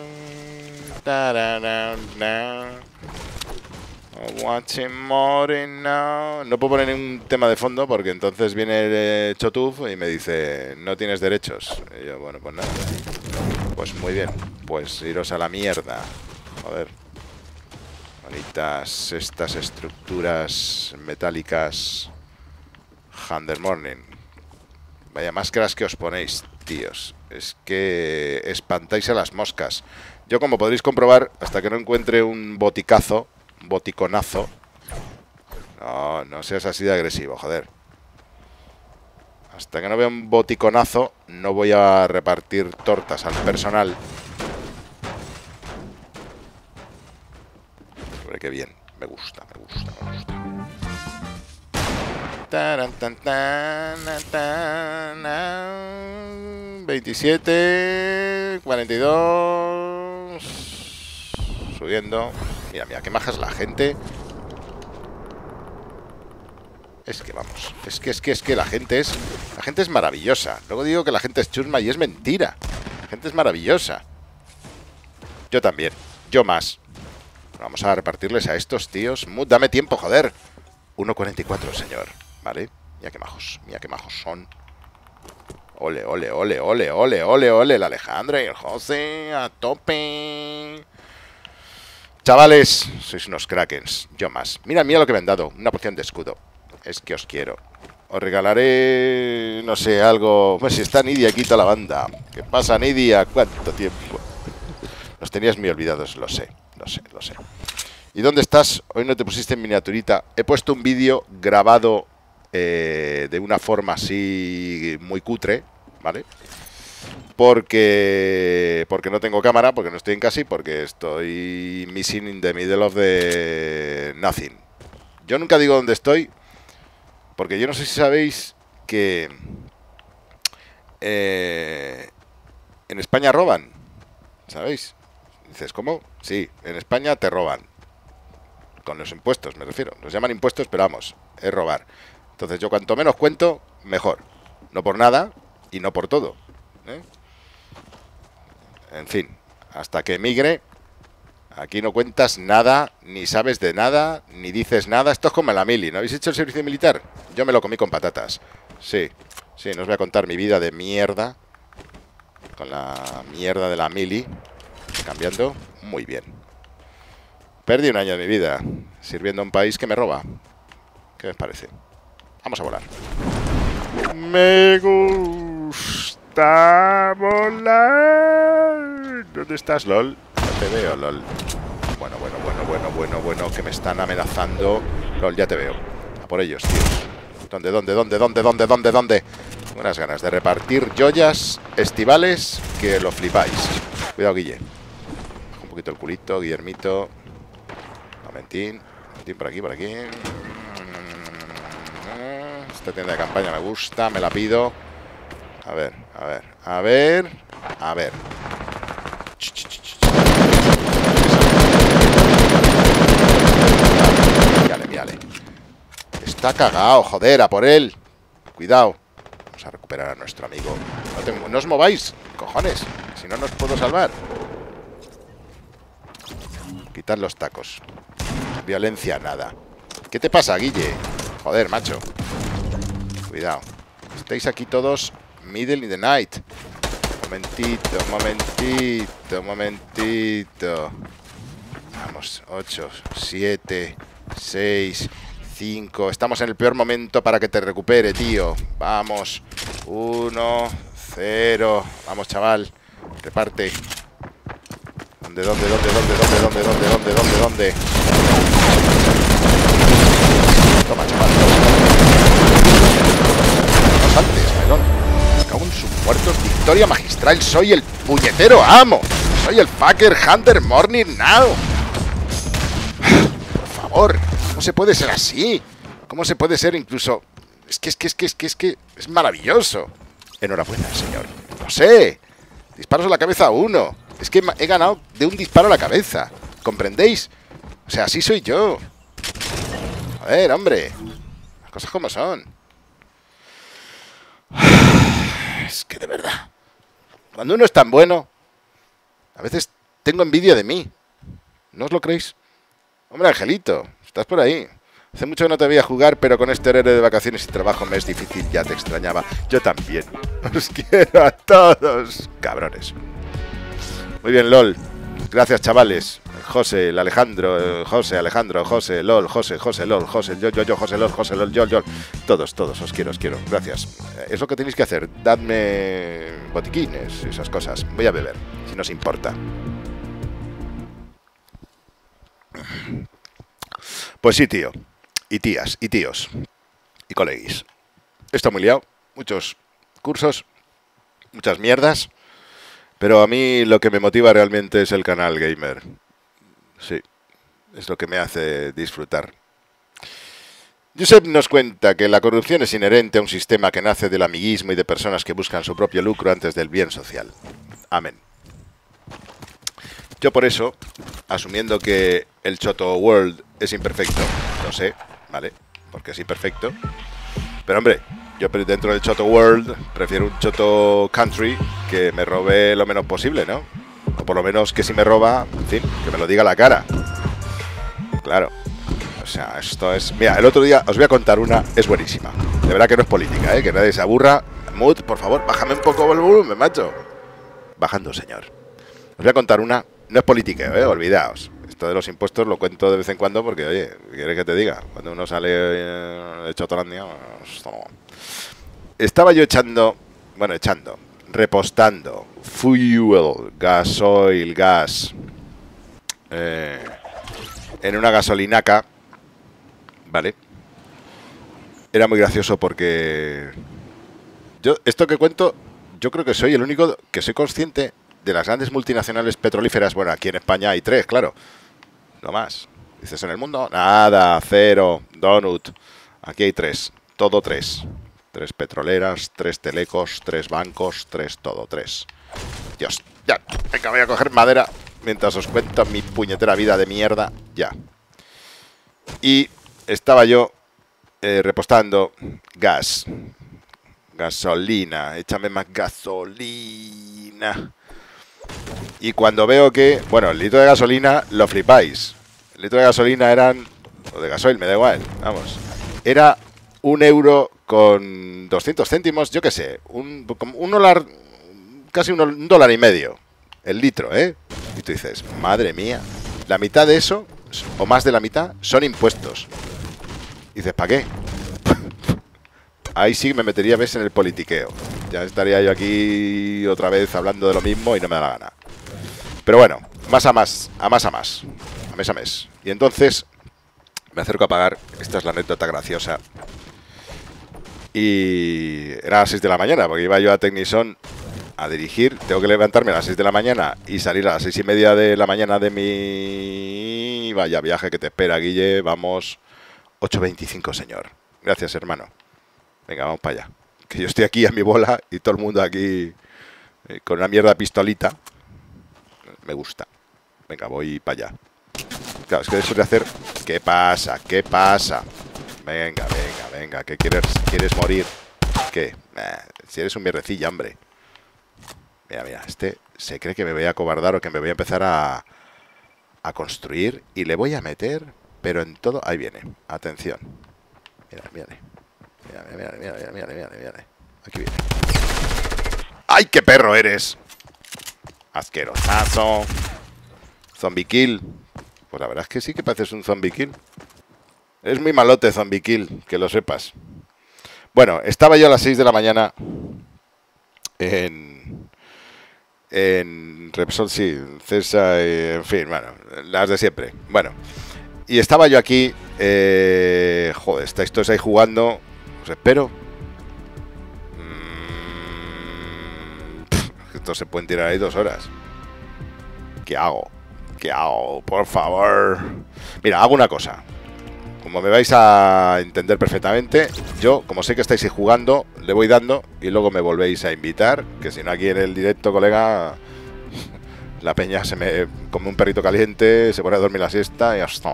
ta, da, da, da. Watching more now. No puedo poner un tema de fondo porque entonces viene el Chotuf y me dice no tienes derechos. Y yo, bueno, pues nada. Pues muy bien. Pues iros a la mierda. Joder. Bonitas estas estructuras metálicas. Under Morning. Vaya máscaras que os ponéis, tíos. Es que espantáis a las moscas. Yo, como podréis comprobar, hasta que no encuentre un boticazo, un boticonazo... No, no seas así de agresivo, joder. Hasta que no vea un boticonazo, no voy a repartir tortas al personal. Hombre, qué bien. Me gusta, me gusta, me gusta. Tan, tan, tan, tan, veintisiete, cuarenta y dos, subiendo. Mira, mira, que majas la gente. Es que vamos, es que, es que, es que la gente es, la gente es maravillosa. Luego digo que la gente es chusma y es mentira. La gente es maravillosa. Yo también, yo más. Vamos a repartirles a estos tíos. Dame tiempo, joder. uno cuarenta y cuatro, señor. Vale, mira qué majos, mira qué majos son. Ole, ole, ole, ole, ole, ole, ole, la Alejandra y el José a tope. Chavales, sois unos krakens, yo más. Mira, mira lo que me han dado, una poción de escudo. Es que os quiero. Os regalaré, no sé, algo... Pues si está Nidia aquí toda la banda. ¿Qué pasa, Nidia? ¿Cuánto tiempo? Los tenías muy olvidados, lo sé, lo sé, lo sé. ¿Y dónde estás? Hoy no te pusiste en miniaturita. He puesto un vídeo grabado eh, de una forma así muy cutre, ¿vale? Porque porque no tengo cámara, porque no estoy en casa y porque estoy missing in the middle of the nothing. Yo nunca digo dónde estoy, porque yo no sé si sabéis que eh, en España roban, ¿sabéis? Dices, ¿cómo? Sí, en España te roban. Con los impuestos, me refiero. Los llaman impuestos, pero vamos, es robar. Entonces yo cuanto menos cuento, mejor. No por nada y no por todo, ¿eh? En fin, hasta que emigre, aquí no cuentas nada, ni sabes de nada, ni dices nada. Esto es como la mili. ¿No habéis hecho el servicio militar? Yo me lo comí con patatas. Sí, sí, no os voy a contar mi vida de mierda con la mierda de la mili. Cambiando, muy bien. Perdí un año de mi vida sirviendo a un país que me roba. ¿Qué os parece? Vamos a volar. Me gusta volar. ¿Dónde estás, LOL? No te veo, LOL. Bueno, bueno, bueno, bueno, bueno, bueno, que me están amenazando. LOL, ya te veo. A por ellos, tío. ¿Dónde, dónde, dónde, dónde, dónde, dónde, dónde? Unas ganas de repartir joyas estivales que lo flipáis. Cuidado, Guille. Un poquito el culito, Guillermito. Momentín. Momentín por aquí, por aquí. Esta tienda de campaña me gusta, me la pido. A ver, a ver, a ver, a ver. Mírale, mírale. Está cagado, joder, a por él. Cuidado. Vamos a recuperar a nuestro amigo. No, tengo, no os mováis, cojones. Si no, no os puedo salvar. Quitar los tacos. Violencia, nada. ¿Qué te pasa, Guille? Joder, macho. Cuidado. Estáis aquí todos middle in the night. Momentito, momentito, momentito. Vamos, ocho, siete, seis, cinco. Estamos en el peor momento para que te recupere, tío. Vamos. uno, cero. Vamos, chaval. Reparte. ¿Dónde, dónde, dónde, dónde, dónde, dónde, dónde, dónde, dónde? Toma, chaval. Antes, melón. Cago en sus muertos. Victoria magistral. Soy el puñetero amo. Soy el fucker Hunter Morning Now. Por favor. ¿Cómo se puede ser así? ¿Cómo se puede ser incluso? Es que, es que, es que, es que, es que... Es maravilloso. Enhorabuena, señor. No sé. Disparos a la cabeza a uno. Es que he ganado de un disparo a la cabeza. ¿Comprendéis? O sea, así soy yo. A ver, hombre. Las cosas como son. Es que de verdad. Cuando uno es tan bueno, a veces tengo envidia de mí. ¿No os lo creéis? Hombre, Angelito, estás por ahí. Hace mucho que no te veía jugar, pero con este horario de vacaciones y trabajo me es difícil. Ya te extrañaba. Yo también. Os quiero a todos. Cabrones. Muy bien, LOL. Gracias, chavales. José, el Alejandro, José, Alejandro, José, LOL, José, José, LOL, José, yo, yo, yo, José, LOL, José, LOL, yo, yo. Todos, todos, os quiero, os quiero. Gracias. Es lo que tenéis que hacer. Dadme botiquines, esas cosas. Voy a beber, si no os importa. Pues sí, tío. Y tías, y tíos. Y coleguis. Está muy liado. Muchos cursos. Muchas mierdas. Pero a mí lo que me motiva realmente es el canal gamer. Sí, es lo que me hace disfrutar. Josep nos cuenta que la corrupción es inherente a un sistema que nace del amiguismo y de personas que buscan su propio lucro antes del bien social. Amén. Yo por eso, asumiendo que el Choto World es imperfecto, lo sé, ¿vale? Porque es imperfecto. Pero hombre... Yo dentro del Choto World prefiero un Choto Country que me robe lo menos posible, ¿no? O por lo menos que si me roba, en fin, que me lo diga a la cara. Claro. O sea, esto es... Mira, el otro día os voy a contar una, es buenísima. De verdad que no es política, ¿eh? Que nadie se aburra. Mood, por favor, bájame un poco el volumen, macho. Bajando, señor. Os voy a contar una, no es política, ¿eh? Olvidaos. Esto de los impuestos lo cuento de vez en cuando porque, oye, ¿qué quieres que te diga? Cuando uno sale de Chotolandia... Estaba yo echando, bueno, echando, repostando, fuel, gasoil, gas, eh, en una gasolinaca, ¿vale? Era muy gracioso porque yo, esto que cuento, yo creo que soy el único que soy consciente de las grandes multinacionales petrolíferas. Bueno, aquí en España hay tres, claro, no más. Dices, ¿en el mundo? Nada, cero, donut, aquí hay tres, todo tres. Tres petroleras, tres telecos, tres bancos, tres todo, tres. Dios, ya. Venga, voy a coger madera mientras os cuento mi puñetera vida de mierda. Ya. Y estaba yo eh, repostando gas. Gasolina. Échame más gasolina. Y cuando veo que... Bueno, el litro de gasolina lo flipáis. El litro de gasolina eran... O de gasoil, me da igual. Vamos. Era un euro... Con doscientos céntimos, yo qué sé, un, un dólar, casi un dólar y medio, el litro, ¿eh? Y tú dices, madre mía, la mitad de eso, o más de la mitad, son impuestos. Y dices, ¿para qué? Ahí sí me metería, ves, en el politiqueo. Ya estaría yo aquí otra vez hablando de lo mismo y no me da la gana. Pero bueno, más a más, a más a más, a mes a mes. Y entonces me acerco a pagar, esta es la anécdota graciosa. Y era a las seis de la mañana, porque iba yo a Technison a dirigir. Tengo que levantarme a las seis de la mañana y salir a las seis y media de la mañana de mi... Vaya viaje que te espera, Guille. Vamos, ocho veinticinco, señor. Gracias, hermano. Venga, vamos para allá. Que yo estoy aquí a mi bola y todo el mundo aquí eh, con una mierda pistolita. Me gusta. Venga, voy para allá. Claro, es que después de hacer... ¿Qué pasa? ¿Qué pasa? Venga, venga, venga. ¿Qué quieres? ¿Quieres morir? ¿Qué? Nah, si eres un mierdecilla, hombre. Mira, mira. Este se cree que me voy a acobardar o que me voy a empezar a... A construir. Y le voy a meter... Pero en todo... Ahí viene. Atención. Mira, mira. Mira, mira, mira, mira, mira, mira, mira. Aquí viene. ¡Ay, qué perro eres! Asquerosazo. Zombie kill. Pues la verdad es que sí que pareces un zombie kill. Es muy malote zombie kill, que lo sepas. Bueno, estaba yo a las seis de la mañana en, en Repsol, sí, César, en fin, bueno, las de siempre. Bueno, y estaba yo aquí, eh, joder, estáis todos ahí jugando, os espero. Mm, pff, estos se pueden tirar ahí dos horas. ¿Qué hago? ¿Qué hago? Por favor. Mira, hago una cosa. Como me vais a entender perfectamente, yo, como sé que estáis jugando, le voy dando y luego me volvéis a invitar. Que si no, aquí en el directo, colega, la peña se me come un perrito caliente, se pone a dormir la siesta y hasta...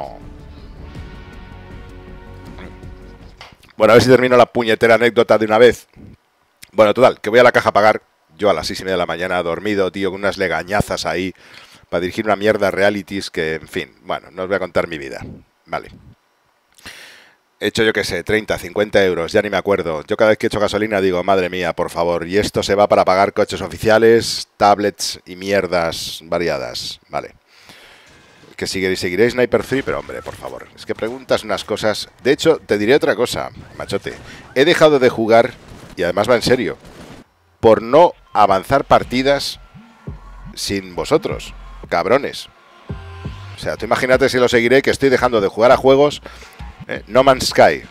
Bueno, a ver si termino la puñetera anécdota de una vez. Bueno, total, que voy a la caja a pagar. Yo a las seis y media de la mañana dormido, tío, con unas legañazas ahí para dirigir una mierda realities que, en fin, bueno, no os voy a contar mi vida. Vale. He hecho, yo qué sé, treinta, cincuenta euros, ya ni me acuerdo. Yo cada vez que echo gasolina digo, madre mía, por favor, y esto se va para pagar coches oficiales, tablets y mierdas variadas. Vale. Que seguiréis, seguiréis Sniper Free, pero hombre, por favor. Es que preguntas unas cosas. De hecho, te diré otra cosa, machote. He dejado de jugar, y además va en serio, por no avanzar partidas sin vosotros. Cabrones. O sea, tú imagínate si lo seguiré, que estoy dejando de jugar a juegos. eh, No Man's Sky.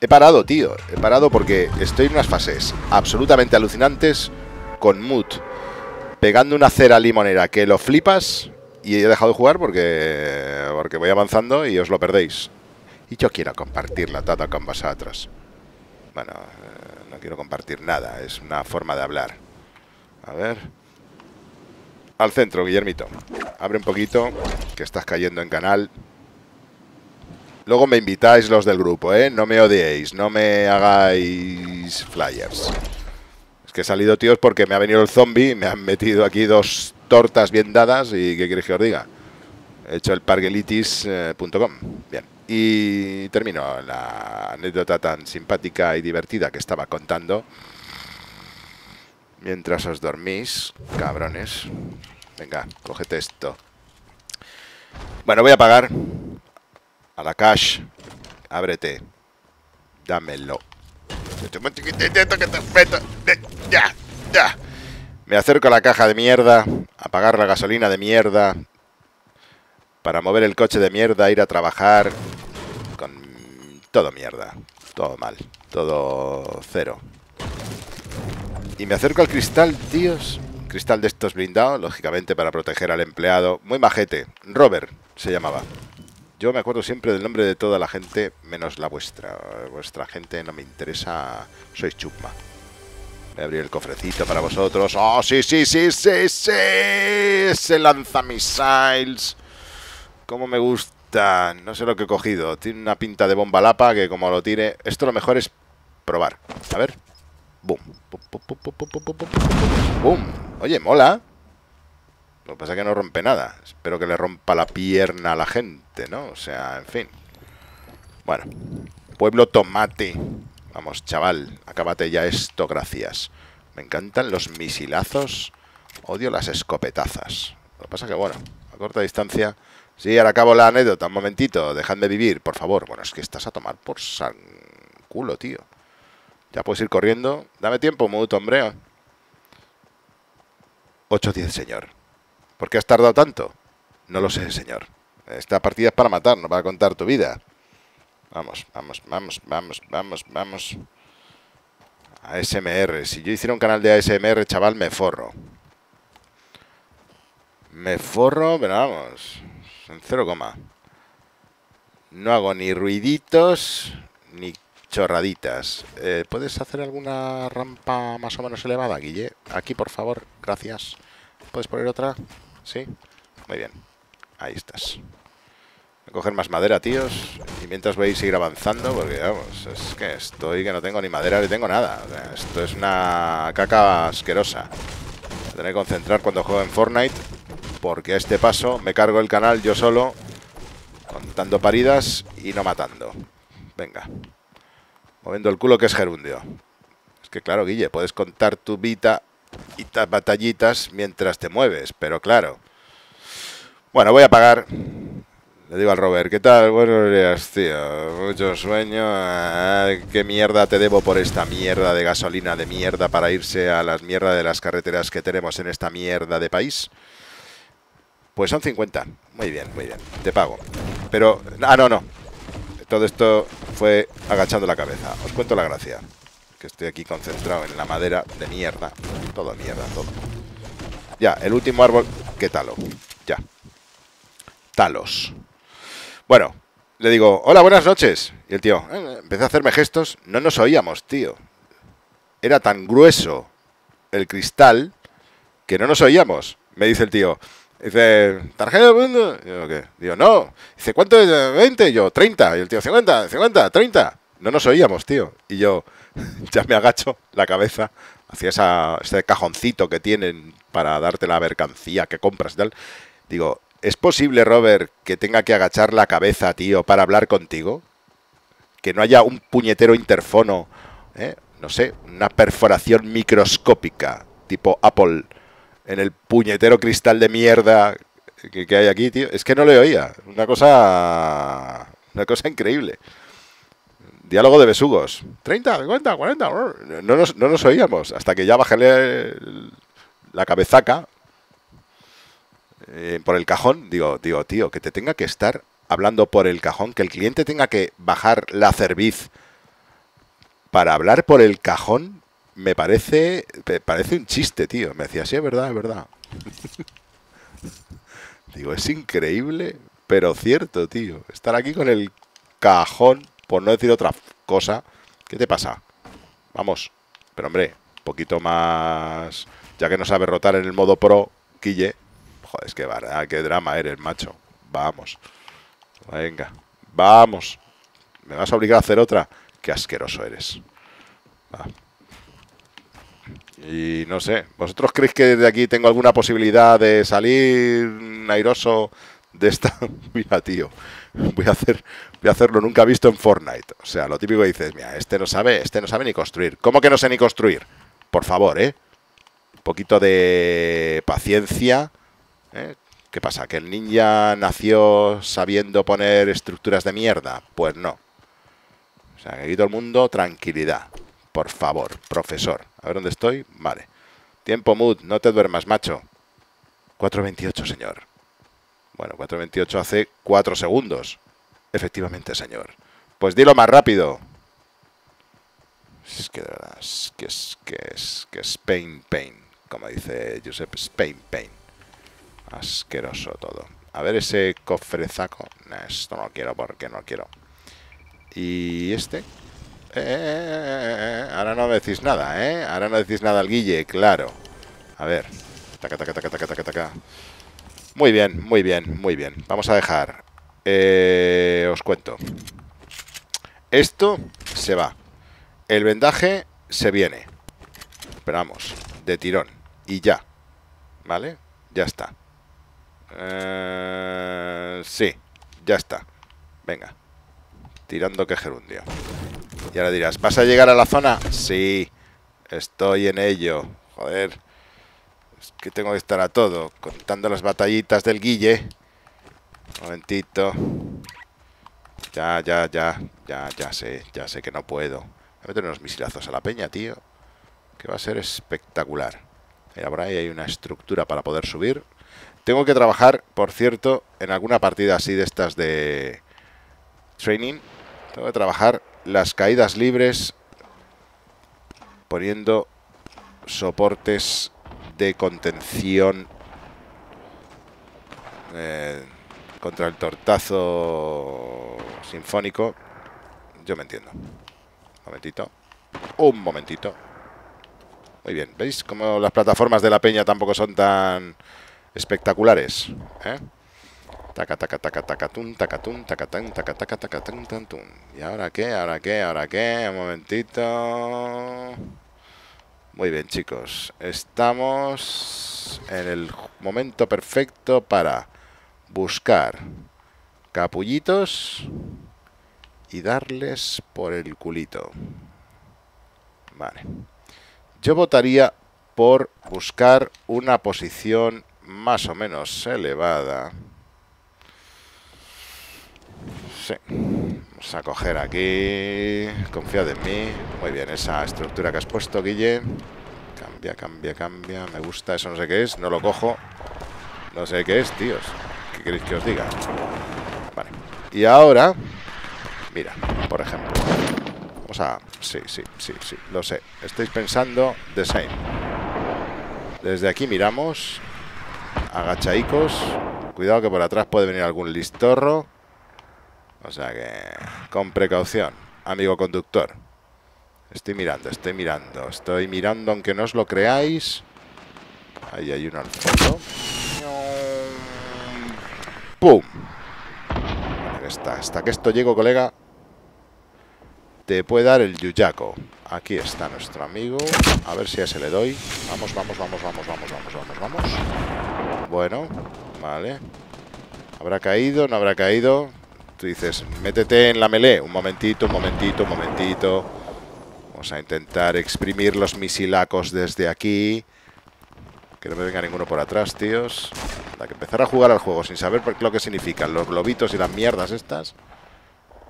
He parado, tío. He parado porque estoy en unas fases absolutamente alucinantes con mood, pegando una cera limonera que lo flipas. Y he dejado de jugar porque porque voy avanzando y os lo perdéis. Y yo quiero compartir la tata con vosotros. Bueno, eh, no quiero compartir nada. Es una forma de hablar. A ver... Al centro, Guillermito. Abre un poquito, que estás cayendo en canal. Luego me invitáis los del grupo, ¿eh? No me odiéis, no me hagáis flyers. Es que he salido, tíos, porque me ha venido el zombie, me han metido aquí dos tortas bien dadas y ¿qué queréis que os diga? He hecho el parguelitis punto com. Bien. Y termino la anécdota tan simpática y divertida que estaba contando. Mientras os dormís, cabrones. Venga, cógete esto. Bueno, voy a pagar. A la cash. Ábrete. Dámelo. Ya, ya. Me acerco a la caja de mierda. A pagar la gasolina de mierda. Para mover el coche de mierda. Ir a trabajar. Con todo mierda. Todo mal. Todo cero. Y me acerco al cristal, tíos. Cristal de estos blindados, lógicamente para proteger al empleado. Muy majete. Robert se llamaba. Yo me acuerdo siempre del nombre de toda la gente, menos la vuestra. Vuestra gente no me interesa. Sois chupma. Voy a abrir el cofrecito para vosotros. ¡Oh, sí, sí, sí, sí, sí! Ese lanzamisiles. Cómo me gusta. No sé lo que he cogido. Tiene una pinta de bomba lapa que como lo tire... Esto lo mejor es probar. A ver... Boom. Boom. Oye, mola. Lo que pasa es que no rompe nada. Espero que le rompa la pierna a la gente, ¿no? O sea, en fin. Bueno. Pueblo tomate. Vamos, chaval. Acábate ya esto, gracias. Me encantan los misilazos. Odio las escopetazas. Lo que pasa es que, bueno, a corta distancia... Sí, ahora acabo la anécdota. Un momentito. Dejadme vivir, por favor. Bueno, es que estás a tomar por san culo, tío. Ya puedes ir corriendo. Dame tiempo, Mut, hombre. ocho diez, señor. ¿Por qué has tardado tanto? No lo sé, señor. Esta partida es para matar, no para contar tu vida. Vamos, vamos, vamos, vamos, vamos, vamos. A S M R. Si yo hiciera un canal de A S M R, chaval, me forro. Me forro, pero vamos, en cero coma. No hago ni ruiditos, ni chorraditas. Eh, ¿Puedes hacer alguna rampa más o menos elevada, Guille? Aquí, por favor, gracias. ¿Puedes poner otra? Sí. Muy bien. Ahí estás. Voy a coger más madera, tíos. Y mientras voy a seguir avanzando, porque, vamos, es que estoy que no tengo ni madera ni tengo nada. O sea, esto es una caca asquerosa. Voy a tener que concentrar cuando juego en Fortnite, porque a este paso me cargo el canal yo solo, contando paridas y no matando. Venga. Moviendo el culo, que es gerundio. Es que claro, Guille, puedes contar tu vida y tus batallitas mientras te mueves, pero claro. Bueno, voy a apagar. Le digo al Robert, ¿qué tal? Buenos días, tío. Mucho sueño. ¿Qué mierda te debo por esta mierda de gasolina de mierda para irse a las mierdas de las carreteras que tenemos en esta mierda de país? Pues son cincuenta. Muy bien, muy bien. Te pago. Pero... Ah, no, no. Todo esto fue agachando la cabeza. Os cuento la gracia. Que estoy aquí concentrado en la madera de mierda. Todo mierda, todo. Ya, el último árbol que talo. Ya. Talos. Bueno, le digo, hola, buenas noches. Y el tío, eh, empezó a hacerme gestos. No nos oíamos, tío. Era tan grueso el cristal que no nos oíamos. Me dice el tío... Dice, ¿tarjeta de mundo? Yo, ¿qué? Digo, no. Dice, ¿cuánto es? ¿veinte? Yo, treinta. Y el tío, cincuenta, cincuenta, treinta. No nos oíamos, tío. Y yo ya me agacho la cabeza hacia esa, ese cajoncito que tienen para darte la mercancía que compras y tal. Digo, ¿es posible, Robert, que tenga que agachar la cabeza, tío, para hablar contigo? Que no haya un puñetero interfono, ¿eh? No sé, una perforación microscópica, tipo Apple, en el puñetero cristal de mierda que, que hay aquí, tío. Es que no le oía. Una cosa... Una cosa increíble. Diálogo de besugos. treinta, cincuenta, cuarenta... No nos, no nos oíamos. Hasta que ya bajé la cabezaca eh, por el cajón. Digo, digo, tío, que te tenga que estar hablando por el cajón. Que el cliente tenga que bajar la cerviz para hablar por el cajón. Me parece me parece un chiste, tío. Me decía, sí, es verdad, es verdad. Digo, es increíble, pero cierto, tío. Estar aquí con el cajón, por no decir otra cosa. ¿Qué te pasa? Vamos. Pero, hombre, un poquito más... Ya que no sabes rotar en el modo pro, Guille. Joder, es que verdad, qué drama eres, macho. Vamos. Venga. Vamos. ¿Me vas a obligar a hacer otra? Qué asqueroso eres. Va. Y no sé, ¿vosotros creéis que de aquí tengo alguna posibilidad de salir airoso de esta? Mira, tío, voy a hacer voy a hacer lo nunca visto en Fortnite. O sea, lo típico que dices, mira, este no sabe, este no sabe ni construir. ¿Cómo que no sé ni construir? Por favor, ¿eh? Un poquito de paciencia, ¿eh? ¿Qué pasa? ¿Que el ninja nació sabiendo poner estructuras de mierda? Pues no. O sea, que aquí todo el mundo, tranquilidad. Por favor, profesor. A ver dónde estoy. Vale. Tiempo, Mood. No te duermas, macho. cuatro veintiocho, señor. Bueno, cuatro veintiocho hace cuatro segundos. Efectivamente, señor. Pues dilo más rápido. Es que de verdad, es que es que es que es pain, pain. Como dice Josep, Spain, pain. Asqueroso todo. A ver ese cofrezaco. Nah, esto no lo quiero porque no lo quiero. Y este... Eh, eh, eh, eh. Ahora no me decís nada, ¿eh? Ahora no decís nada al Guille, claro. A ver. Taca, taca, taca, taca, taca, taca. Muy bien, muy bien, muy bien. Vamos a dejar. Eh, os cuento. Esto se va. El vendaje se viene. Esperamos. De tirón. Y ya. ¿Vale? Ya está. Eh, sí. Ya está. Venga. Tirando que gerundio. Y ahora dirás, ¿vas a llegar a la zona? Sí, estoy en ello. Joder, es que tengo que estar a todo. Contando las batallitas del Guille. Un momentito. Ya, ya, ya. Ya, ya sé, ya sé que no puedo. Voy a meter unos misilazos a la peña, tío. Que va a ser espectacular. Mira, por ahí hay una estructura para poder subir. Tengo que trabajar, por cierto, en alguna partida así de estas de... Training. Tengo que trabajar... Las caídas libres poniendo soportes de contención eh, contra el tortazo sinfónico. Yo me entiendo. Un momentito. Un momentito. Muy bien. ¿Veis cómo las plataformas de la peña tampoco son tan espectaculares? ¿Eh? Taca, taca, taca, taca, tun, taca, tun, taca, tun, taca, taca, taca, tun, tun, tun. ¿Y ahora qué? ¿Ahora qué? ¿Ahora qué? Un momentito. Muy bien, chicos. Estamos en el momento perfecto para buscar capullitos y darles por el culito. Vale. Yo votaría por buscar una posición más o menos elevada. Sí. Vamos a coger aquí. Confiad en mí. Muy bien, esa estructura que has puesto, Guille. Cambia, cambia, cambia. Me gusta, eso no sé qué es. No lo cojo. No sé qué es, tíos. ¿Qué queréis que os diga? Vale. Y ahora... Mira, por ejemplo. Vamos a... Sí, sí, sí, sí. Lo sé. Estáis pensando the same. Desde aquí miramos. Agachaicos. Cuidado que por atrás puede venir algún listorro. O sea que... Con precaución, amigo conductor. Estoy mirando, estoy mirando. Estoy mirando, aunque no os lo creáis. Ahí hay uno al fondo. ¡Pum! Hasta, hasta que esto llego, colega. Te puede dar el yuyaco. Aquí está nuestro amigo. A ver si a ese le doy. Vamos, vamos, vamos, vamos, vamos, vamos, vamos, vamos. Bueno, vale. ¿Habrá caído? ¿No habrá caído? Tú dices, métete en la melee. Un momentito, un momentito, un momentito. Vamos a intentar exprimir los misilacos desde aquí. Que no me venga ninguno por atrás, tíos. Hay que empezar a jugar al juego sin saber lo que significan los globitos y las mierdas estas.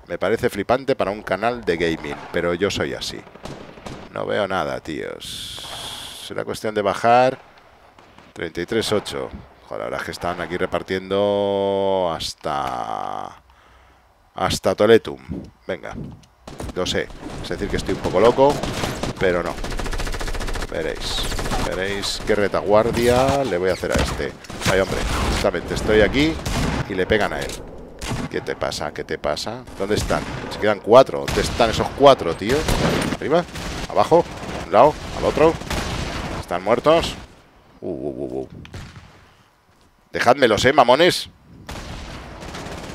Me parece flipante para un canal de gaming, pero yo soy así. No veo nada, tíos. Será cuestión de bajar. treinta y tres ocho. Joder, ahora es que están aquí repartiendo hasta... Hasta Toletum. Venga. Lo sé. Es decir que estoy un poco loco, pero no. Veréis, veréis qué retaguardia le voy a hacer a este. Ay, hombre, justamente estoy aquí y le pegan a él. ¿Qué te pasa? ¿Qué te pasa? ¿Dónde están? Se quedan cuatro. ¿Dónde están esos cuatro, tío? Arriba, abajo, a un lado, al otro. ¿Están muertos? Uh, uh, uh, uh. Dejádmelos, ¿eh, mamones?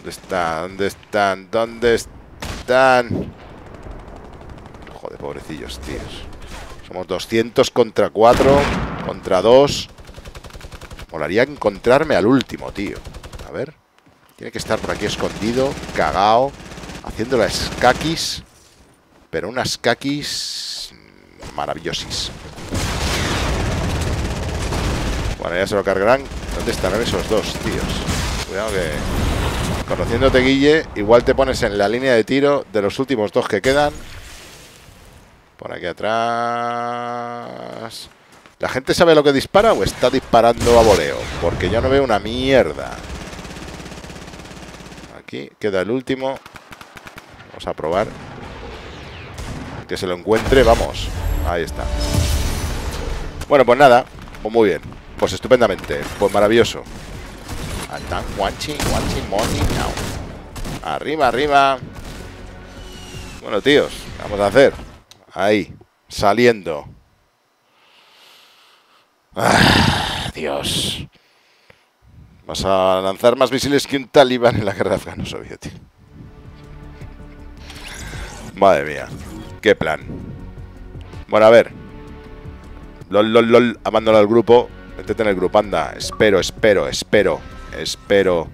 ¿Dónde están? ¿Dónde están? ¿Dónde están? Joder, pobrecillos, tíos. Somos doscientos contra cuatro, contra dos. Molaría encontrarme al último, tío. A ver. Tiene que estar por aquí escondido, cagao, haciendo las caquis. Pero unas caquis maravillosis. Bueno, ya se lo cargarán. ¿Dónde estarán esos dos, tíos? Cuidado que... Conociéndote, Guille, igual te pones en la línea de tiro de los últimos dos que quedan. Por aquí atrás. ¿La gente sabe lo que dispara o está disparando a voleo? Porque yo no veo una mierda. Aquí queda el último. Vamos a probar. Que se lo encuentre, vamos. Ahí está. Bueno, pues nada. Pues muy bien. Pues estupendamente. Pues maravilloso. Arriba, arriba. Bueno, tíos. ¿Qué vamos a hacer? Ahí, saliendo. Ah, Dios. Vas a lanzar más misiles que un talibán en la guerra afgano-soviética. Madre mía, qué plan. Bueno, a ver. Lol, lol, lol, abandona el grupo. Métete en el grupo, anda. Espero, espero, espero, espero.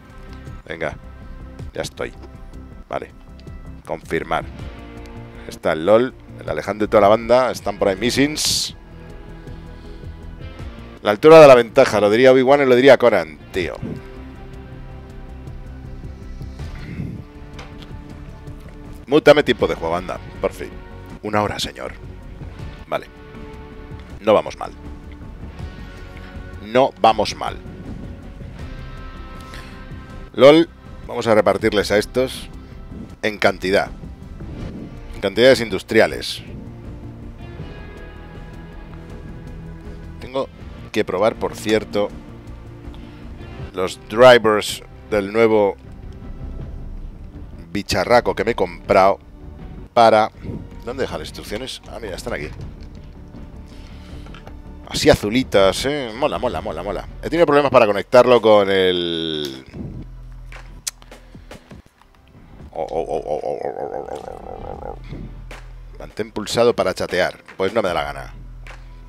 Venga, ya estoy. Vale, confirmar. Está el LOL. El Alejandro y toda la banda, están por ahí missings. La altura de la ventaja, lo diría Obi-Wan y lo diría Conan, tío. Mútame tiempo de juego, anda, por fin. Una hora, señor. Vale. No vamos mal. No vamos mal. LOL, vamos a repartirles a estos en cantidad. Cantidades industriales. que probar, por cierto, los drivers del nuevo bicharraco que me he comprado para... ¿Dónde deja las instrucciones? Ah, mira, están aquí. Así azulitas, ¿eh? Mola, mola, mola, mola. He tenido problemas para conectarlo con el... Oh, oh, oh, oh, oh, oh, oh, oh. Mantén pulsado para chatear. Pues no me da la gana.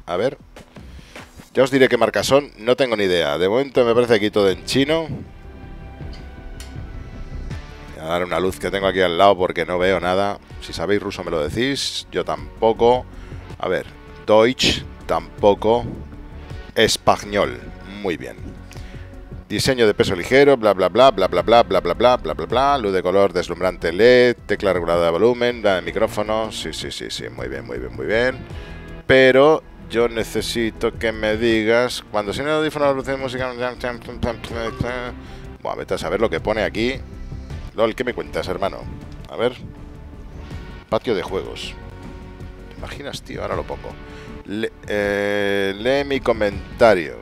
A ver... Ya os diré qué marcas son, no tengo ni idea. De momento me parece aquí todo en chino. Voy a dar una luz que tengo aquí al lado porque no veo nada. Si sabéis ruso me lo decís, yo tampoco. A ver, Deutsch, tampoco. Español, muy bien. Diseño de peso ligero, bla bla bla, bla bla bla, bla bla bla, bla bla bla. Luz de color deslumbrante L E D, tecla regulada de volumen, la de micrófono. Sí, sí, sí, sí, muy bien, muy bien, muy bien. Pero... yo necesito que me digas... Cuando suena el audífono de producción musical... Buah, vete a saber lo que pone aquí. LOL, ¿qué me cuentas, hermano? A ver... Patio de juegos. ¿Te imaginas, tío? Ahora lo pongo. Le, eh, lee mi comentario.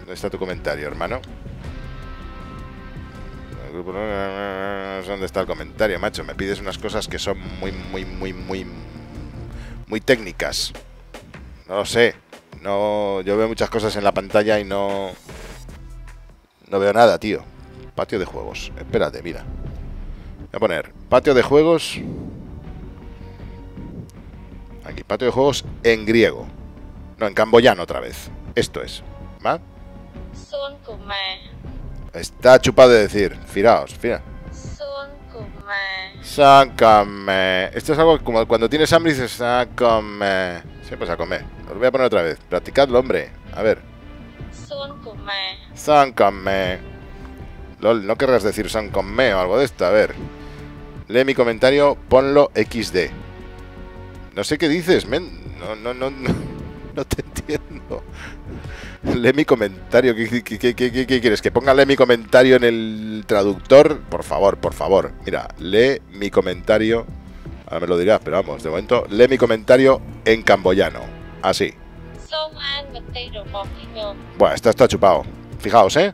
¿Dónde está tu comentario, hermano? ¿Dónde está el comentario, macho? Me pides unas cosas que son muy, muy, muy, muy... muy técnicas. No lo sé, no, yo veo muchas cosas en la pantalla y no, no veo nada, tío. Patio de juegos, espérate, mira. Voy a poner patio de juegos. Aquí, patio de juegos en griego. No, en camboyano otra vez. Esto es, ¿va? Son come. Está chupado de decir, firaos, fira. Son come. Sácame. Esto es algo como cuando tienes hambre y dices, sácame. Sí, pues a comer. Os voy a poner otra vez. Practicadlo, hombre. A ver. Sankanme. Sankanme. LOL, no querrás decir sankanme o algo de esto. A ver. Lee mi comentario, ponlo equis de. No sé qué dices, men. No, no, no, no, no te entiendo. Lee mi comentario. ¿Qué, qué, qué, qué, qué, qué quieres? ¿Que ponga lee mi comentario en el traductor? Por favor, por favor. Mira, lee mi comentario. Ahora me lo dirás, pero vamos, de momento, lee mi comentario en camboyano. Así. Bueno, esto está chupado. Fijaos, ¿eh?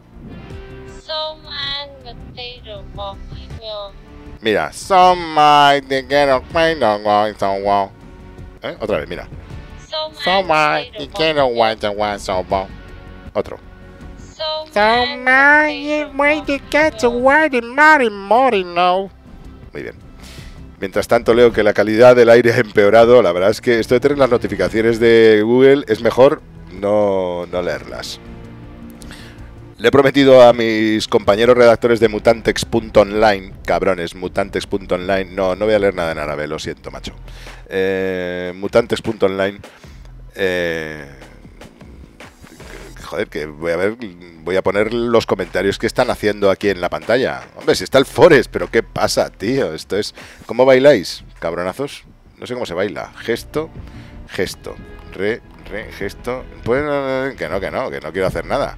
Mira. ¿Eh? Otra vez, mira. Otro. Muy bien. Mientras tanto leo que la calidad del aire ha empeorado. La verdad es que esto de tener las notificaciones de Google es mejor no, no leerlas. Le he prometido a mis compañeros redactores de Mutantex punto online, cabrones, Mutantex punto online, no, no voy a leer nada en árabe, lo siento, macho. Eh, Mutantex punto online, eh, joder, que voy a ver, voy a poner los comentarios que están haciendo aquí en la pantalla. Hombre, si está el Forest, pero ¿qué pasa, tío? Esto es... ¿Cómo bailáis, cabronazos? No sé cómo se baila. Gesto, gesto, re, re, gesto... Pues que no, que no, que no quiero hacer nada.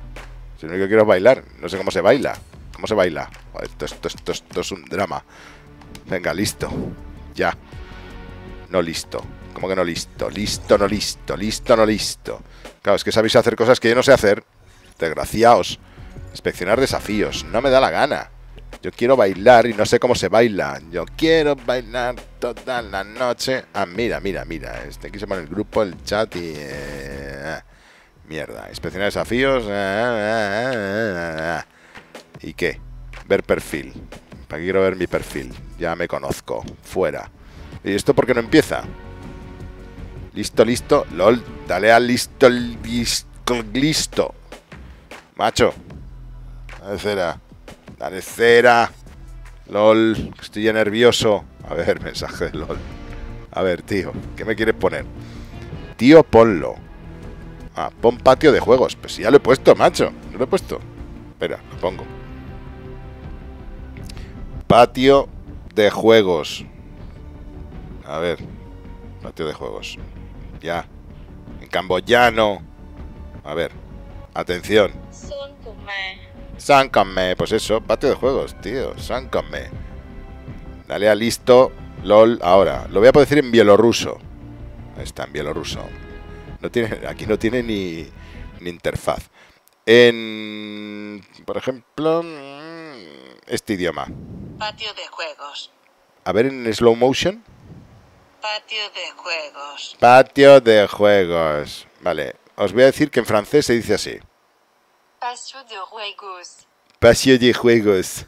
Si lo único que quiero es bailar. No sé cómo se baila. ¿Cómo se baila? Joder, esto, esto, esto, esto es un drama. Venga, listo. Ya. No listo. ¿Cómo que no listo? Listo, no listo. Listo, no listo. Claro, es que sabéis hacer cosas que yo no sé hacer. Desgraciaos. Inspeccionar desafíos. No me da la gana. Yo quiero bailar y no sé cómo se baila. Yo quiero bailar toda la noche. Ah, mira, mira, mira. Este aquí se pone el grupo, el chat y... Eh, mierda. Inspeccionar desafíos. ¿Y qué? Ver perfil. ¿Para qué quiero ver mi perfil? Ya me conozco. Fuera. ¿Y esto por qué no empieza? Listo, listo, LOL, dale a listo, listo, listo. Macho. Dale cera. Dale cera. LOL, estoy ya nervioso. A ver, mensaje de LOL. A ver, tío, ¿qué me quieres poner? Tío, ponlo. Ah, pon patio de juegos. Pues ya lo he puesto, macho. No lo he puesto. Espera, lo pongo. Patio de juegos. A ver. Patio de juegos. Ya. En camboyano. A ver. Atención. Sáncame. Pues eso. Patio de juegos, tío. Sáncame. Dale a listo. LOL. Ahora. Lo voy a poder decir en bielorruso. Está en bielorruso. No tiene, aquí no tiene ni, la interfaz. En, por ejemplo, este idioma. Patio de juegos. A ver, en slow motion. Patio de juegos. Patio de juegos. Vale, os voy a decir que en francés se dice así. Patio de juegos. Patio de juegos.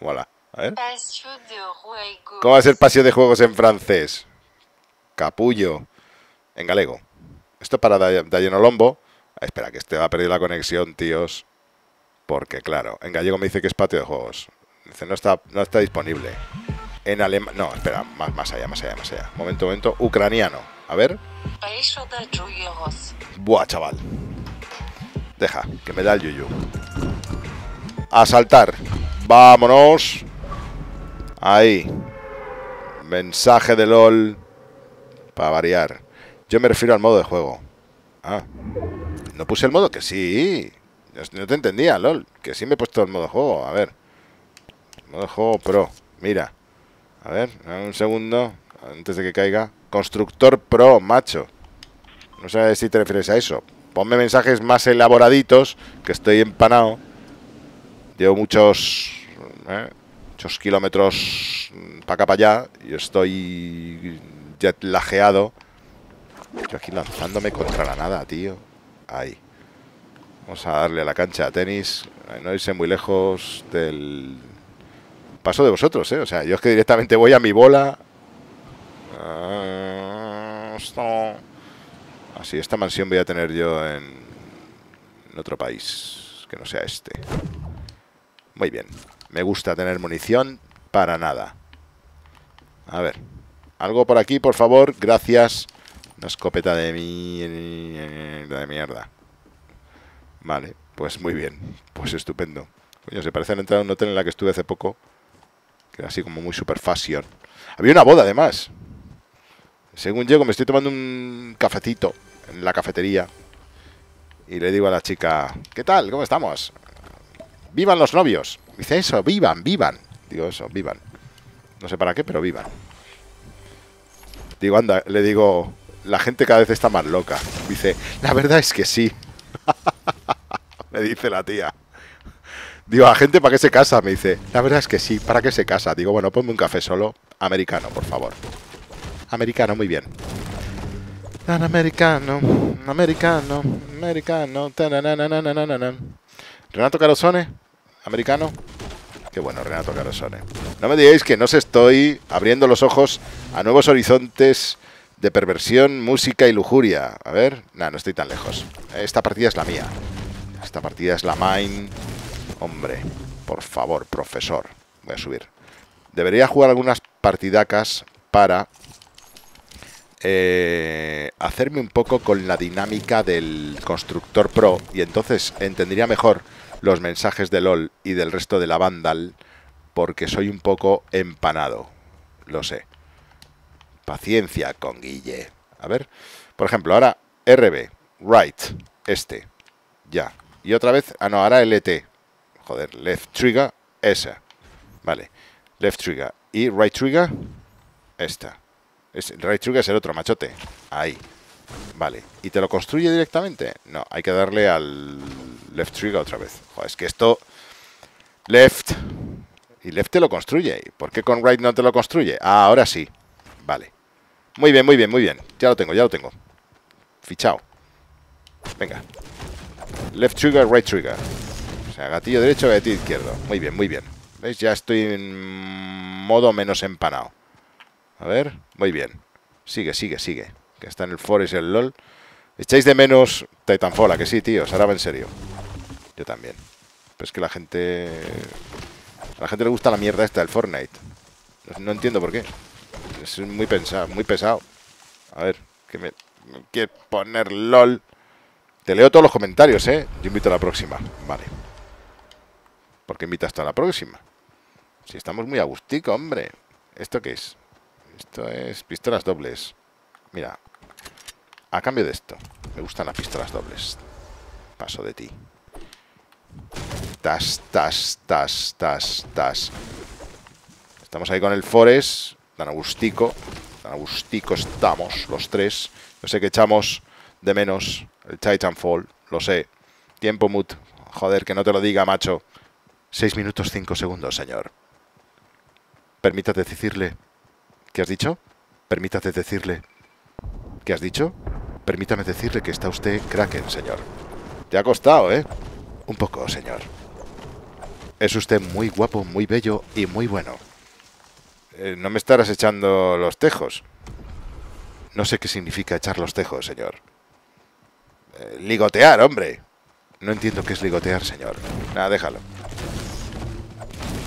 Mola. A ver. Patio de juegos. ¿Cómo va a ser patio de juegos en francés? Capullo. En galego. Esto para Dayeno Lombo. Espera, que este va a perder la conexión, tíos. Porque, claro, en gallego me dice que es patio de juegos. Dice, no está, no está disponible. En alemán... No, espera, más, más allá, más allá, más allá. Momento, momento. Ucraniano. A ver. Buah, chaval. Deja, que me da el yuyu. Asaltar. Vámonos. Ahí. Mensaje de LOL. Para variar. Yo me refiero al modo de juego. Ah. No puse el modo, que sí. No te entendía, LOL. Que sí me he puesto el modo juego. A ver. Modo juego pro. Mira. A ver, un segundo. Antes de que caiga. Constructor pro, macho. No sé si te refieres a eso. Ponme mensajes más elaboraditos. Que estoy empanado. Llevo muchos... ¿eh? Muchos kilómetros para acá, para allá. Yo estoy jetlajeado. Yo aquí lanzándome contra la nada, tío. Ahí. Vamos a darle a la cancha a tenis. No irse muy lejos del... Paso de vosotros, ¿eh? O sea, yo es que directamente voy a mi bola. Así, esta mansión voy a tener yo en... en otro país. Que no sea este. Muy bien. Me gusta tener munición para nada. A ver. Algo por aquí, por favor. Gracias. Una escopeta de mi... de mierda. Vale, pues muy bien. Pues estupendo. Coño, se parecen a entrar a un hotel en la que estuve hace poco. Que era así como muy super fashion. Había una boda, además. Según llego, me estoy tomando un cafecito en la cafetería. Y le digo a la chica, ¿qué tal? ¿Cómo estamos? ¡Vivan los novios! Me dice eso, vivan, vivan. Digo eso, vivan. No sé para qué, pero vivan. Digo, anda, le digo... La gente cada vez está más loca. Dice, la verdad es que sí. Me dice la tía. Digo, ¿a gente para qué se casa? Me dice, la verdad es que sí, ¿para qué se casa? Digo, bueno, ponme un café solo. Americano, por favor. Americano, muy bien. Tan americano, americano, americano. Renato Carosone, americano. Qué bueno, Renato Carosone. No me digáis que no os estoy abriendo los ojos a nuevos horizontes de perversión, música y lujuria. A ver, nada, no estoy tan lejos. Esta partida es la mía. Esta partida es la mine. Hombre, por favor, profesor. Voy a subir. Debería jugar algunas partidacas para eh, hacerme un poco con la dinámica del constructor pro. Y entonces entendería mejor los mensajes de LOL y del resto de la Vandal. Porque soy un poco empanado. Lo sé. Paciencia con Guille. A ver, por ejemplo, ahora R B, right, este. Ya, y otra vez, ah no, ahora L T. Joder, left trigger, esa. Vale, left trigger. Y right trigger, esta. Es, right trigger es el otro machote. Ahí. Vale. ¿Y te lo construye directamente? No, hay que darle al left trigger otra vez. Joder, es que esto... Left. Y left te lo construye. ¿Y por qué con right no te lo construye? Ah, ahora sí. Vale. Muy bien, muy bien, muy bien. Ya lo tengo, ya lo tengo. Fichao. Venga. Left trigger, right trigger. O sea, gatillo derecho, gatillo izquierdo. Muy bien, muy bien. ¿Veis? Ya estoy en modo menos empanado. A ver, muy bien. Sigue, sigue, sigue. Que está en el Forest el LOL. ¿Echáis de menos Titanfall? ¿A que sí, tíos? Ahora va en serio. Yo también. Pero es que la gente... A la gente le gusta la mierda esta del Fortnite. No entiendo por qué. Es muy pensado, muy pesado. A ver, que me, me quiere poner LOL. Te leo todos los comentarios, ¿eh? Yo invito a la próxima. Vale. ¿Por qué invitas hasta la próxima? Si estamos muy a gustico, hombre. ¿Esto qué es? Esto es pistolas dobles. Mira. A cambio de esto. Me gustan las pistolas dobles. Paso de ti. Tas, tas, tas, tas, tas. Estamos ahí con el Forest. Tan a gustico. Tan a gustico estamos los tres. No sé qué echamos de menos el Titanfall, lo sé. Tiempo mut. Joder, que no te lo diga, macho. seis minutos cinco segundos, señor. Permítate decirle... ¿Qué has dicho? Permítate decirle... ¿Qué has dicho? Permítame decirle que está usted Kraken, señor. Te ha costado, ¿eh? Un poco, señor. Es usted muy guapo, muy bello y muy bueno. Eh, no me estarás echando los tejos. No sé qué significa echar los tejos, señor. Eh, ligotear, hombre. No entiendo qué es ligotear, señor. Nada, déjalo.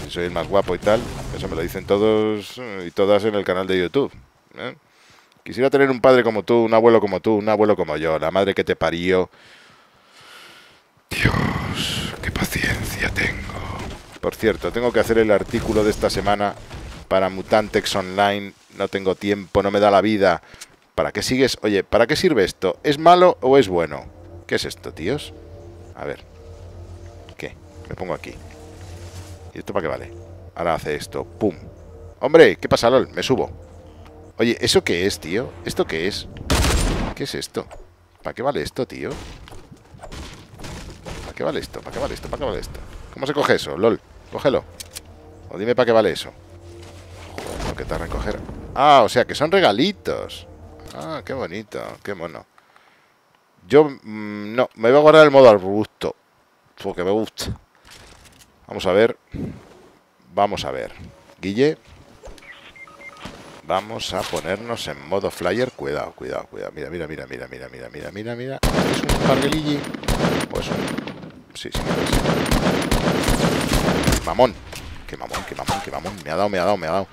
Soy el más guapo y tal. Eso me lo dicen todos y todas en el canal de YouTube. ¿Eh? Quisiera tener un padre como tú, un abuelo como tú, un abuelo como yo. La madre que te parió. Dios, qué paciencia tengo. Por cierto, tengo que hacer el artículo de esta semana para Mutantex Online. No tengo tiempo, no me da la vida. ¿Para qué sigues? Oye, ¿para qué sirve esto? ¿Es malo o es bueno? ¿Qué es esto, tíos? A ver. ¿Qué? Me pongo aquí. ¿Y esto para qué vale? Ahora hace esto. ¡Pum! ¡Hombre! ¿Qué pasa, LOL? Me subo. Oye, ¿eso qué es, tío? ¿Esto qué es? ¿Qué es esto? ¿Para qué vale esto, tío? ¿Para qué vale esto? ¿Para qué vale esto? ¿Para qué vale esto? ¿Cómo se coge eso, LOL? Cógelo. O dime para qué vale eso. Lo que tarda en coger. Ah, o sea, que son regalitos. Ah, qué bonito. Qué mono. Yo, mmm, no. Me voy a guardar el modo arbusto. Porque me gusta. Vamos a ver. Vamos a ver. Guille. Vamos a ponernos en modo flyer. Cuidado, cuidado, cuidado. Mira, mira, mira, mira, mira, mira, mira, mira, mira. ¿Es un parguelilli? Pues un... Sí, sí, sí. Mamón. Qué mamón, qué mamón, qué mamón. Me ha dado, me ha dado, me ha dado.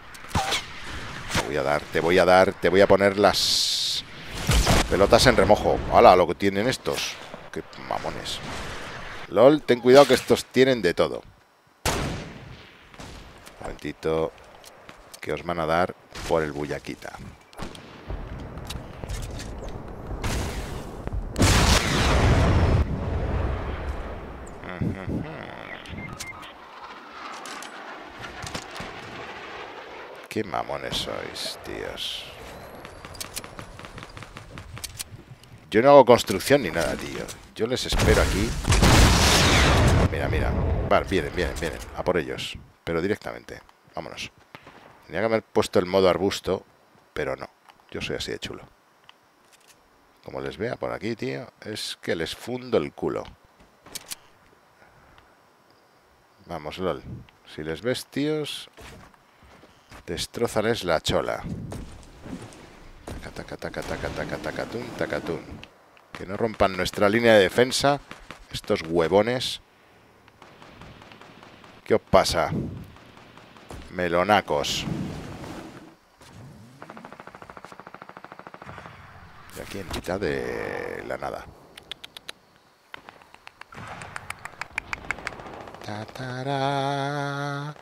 Te voy a dar, te voy a dar. Te voy a poner las pelotas en remojo. ¡Hala! Lo que tienen estos. Qué mamones. LOL, ten cuidado que estos tienen de todo. Un momentito, que os van a dar por el bullaquita. Qué mamones sois, tíos. Yo no hago construcción ni nada, tío. Yo les espero aquí. Mira, mira. Vale, vienen, vienen, vienen. A por ellos. Pero directamente. Vámonos. Tenía que haber puesto el modo arbusto, pero no. Yo soy así de chulo. Como les vea por aquí, tío, es que les fundo el culo. Vamos, LOL. Si les ves, tíos, destrózales la chola. Taca, taca, taca, taca, tacatún, tacatún. Que no rompan nuestra línea de defensa estos huevones. ¿Qué os pasa? Melonacos. Y aquí en mitad de la nada. Ta, ta, ra,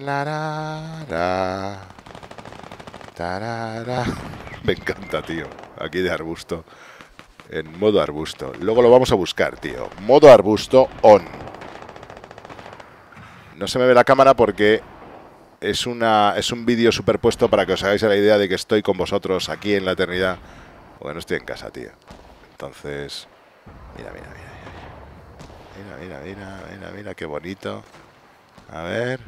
la, ra, ra, ta, ra, ra. Me encanta, tío. Aquí de arbusto. En modo arbusto. Luego lo vamos a buscar, tío. Modo arbusto on. No se me ve la cámara porque es, una, es un vídeo superpuesto para que os hagáis la idea de que estoy con vosotros aquí en la eternidad. Bueno, estoy en casa, tío. Entonces, mira, mira, mira. Mira, mira, mira, mira, mira, qué bonito. A ver.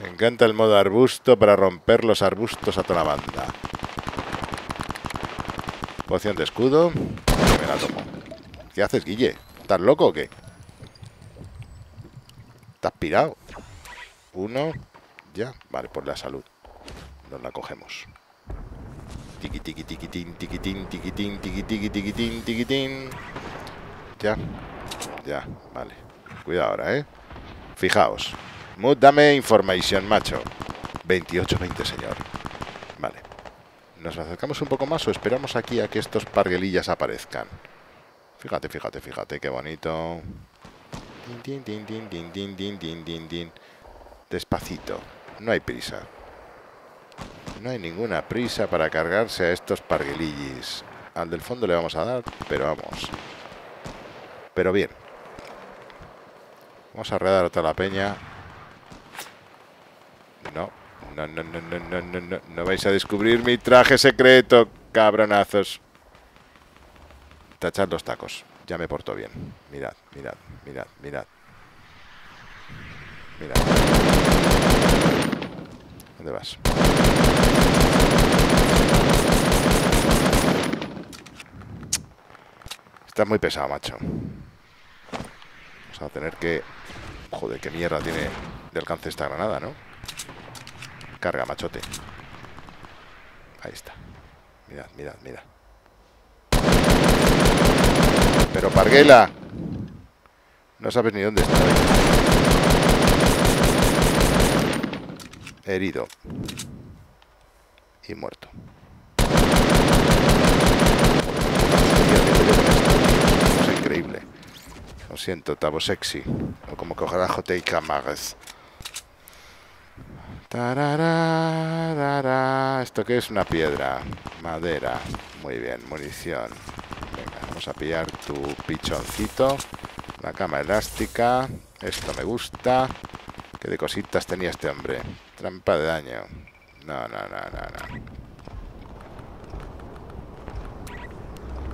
Me encanta el modo arbusto para romper los arbustos a toda la banda. Poción de escudo. Me la tomo. ¿Qué haces, Guille? ¿Estás loco o qué? ¿Estás pirado? Uno. Ya. Vale, por la salud. Nos la cogemos. Tiqui, tiqui, tiquitín, tiquitín, tiquitín, tiquitín, tiquitín, tiquitín. Ya. Ya. Vale. Cuidado ahora, ¿eh? Fijaos. Mood, dame información, macho. veintiocho veinte, señor. Vale. ¿Nos acercamos un poco más o esperamos aquí a que estos parguelillas aparezcan? Fíjate, fíjate, fíjate. Qué bonito. Din, din, din, din, din, din, din, din, din. Despacito. No hay prisa. No hay ninguna prisa para cargarse a estos parguelillis. Al del fondo le vamos a dar, pero vamos. Pero bien. Vamos a redar otra la peña. No. No, no, no, no, no, no, no. No vais a descubrir mi traje secreto, cabronazos. Tachad los tacos. Ya me porto bien. Mirad, mirad, mirad, mirad. Mirad. ¿Dónde vas? Estás muy pesado, macho. Vamos a tener que... Joder, qué mierda tiene de alcance esta granada, ¿no? Carga, machote. Ahí está. Mirad, mirad, mirad. Pero Parguela, no sabes ni dónde está. Herido. Y muerto. Es increíble. Lo siento, Tabo Sexy. O como cogerá J T y Camargues. Esto que es una piedra. Madera. Muy bien, munición. Vamos a pillar tu pichoncito. La cama elástica. Esto me gusta. ¿Qué de cositas tenía este hombre? Trampa de daño. No, no, no, no,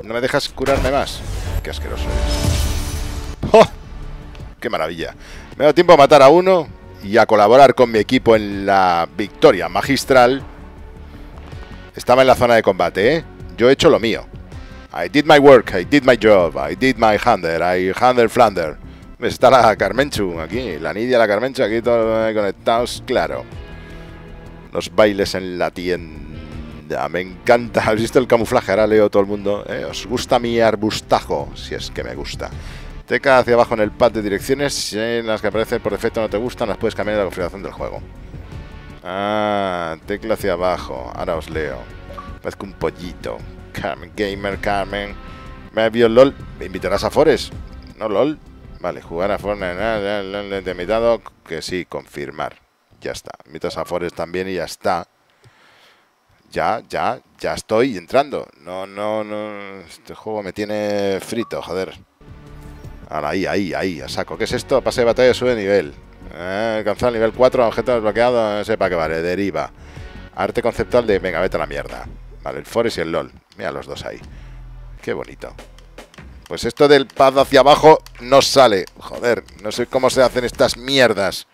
no. No me dejas curarme más. Qué asqueroso eres. ¡Oh! ¡Qué maravilla! Me da tiempo a matar a uno y a colaborar con mi equipo en la victoria magistral. Estaba en la zona de combate, ¿eh? Yo he hecho lo mío. I did my work, I did my job, I did my hander, I hander flander. Está la Carmenchu aquí, la Nidia, la Carmenchu, aquí todos conectados, claro. Los bailes en la tienda, me encanta. ¿Habéis visto el camuflaje? Ahora leo todo el mundo. ¿Eh? ¿Os gusta mi arbustajo? Si es que me gusta. Teca hacia abajo en el pad de direcciones, si en las que aparecen por defecto no te gustan, las puedes cambiar en la configuración del juego. Ah, tecla hacia abajo, ahora os leo. Parezco un pollito. Carmen, gamer, Carmen. Me vio LOL. ¿Me invitarás a Forest? No, LOL. Vale, jugar a Fortnite. Le he invitado. Que sí, confirmar. Ya está. Invitas a Forest también y ya está. Ya, ya, ya estoy entrando. No, no, no. Este juego me tiene frito, joder. Ahora, ahí, ahí, ahí, a saco. ¿Qué es esto? Pase de batalla, sube nivel. Eh, alcanzar nivel cuatro, objeto desbloqueado. No sé para qué vale. Deriva. Arte conceptual de. Venga, vete a la mierda. Vale, el Forest y el LOL. Mira los dos ahí. Qué bonito. Pues esto del pad hacia abajo no sale. Joder, no sé cómo se hacen estas mierdas.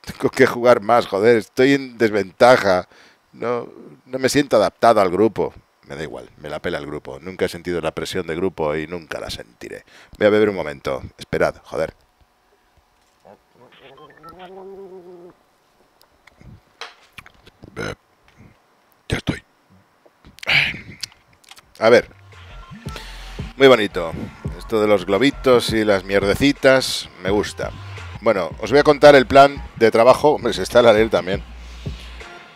Tengo que jugar más, joder. Estoy en desventaja. No, no me siento adaptado al grupo. Me da igual, me la pela el grupo. Nunca he sentido la presión de grupo y nunca la sentiré. Voy a beber un momento. Esperad, joder. Bep. Ya estoy. A ver. Muy bonito. Esto de los globitos y las mierdecitas. Me gusta. Bueno, os voy a contar el plan de trabajo. Hombre, se está la ley también.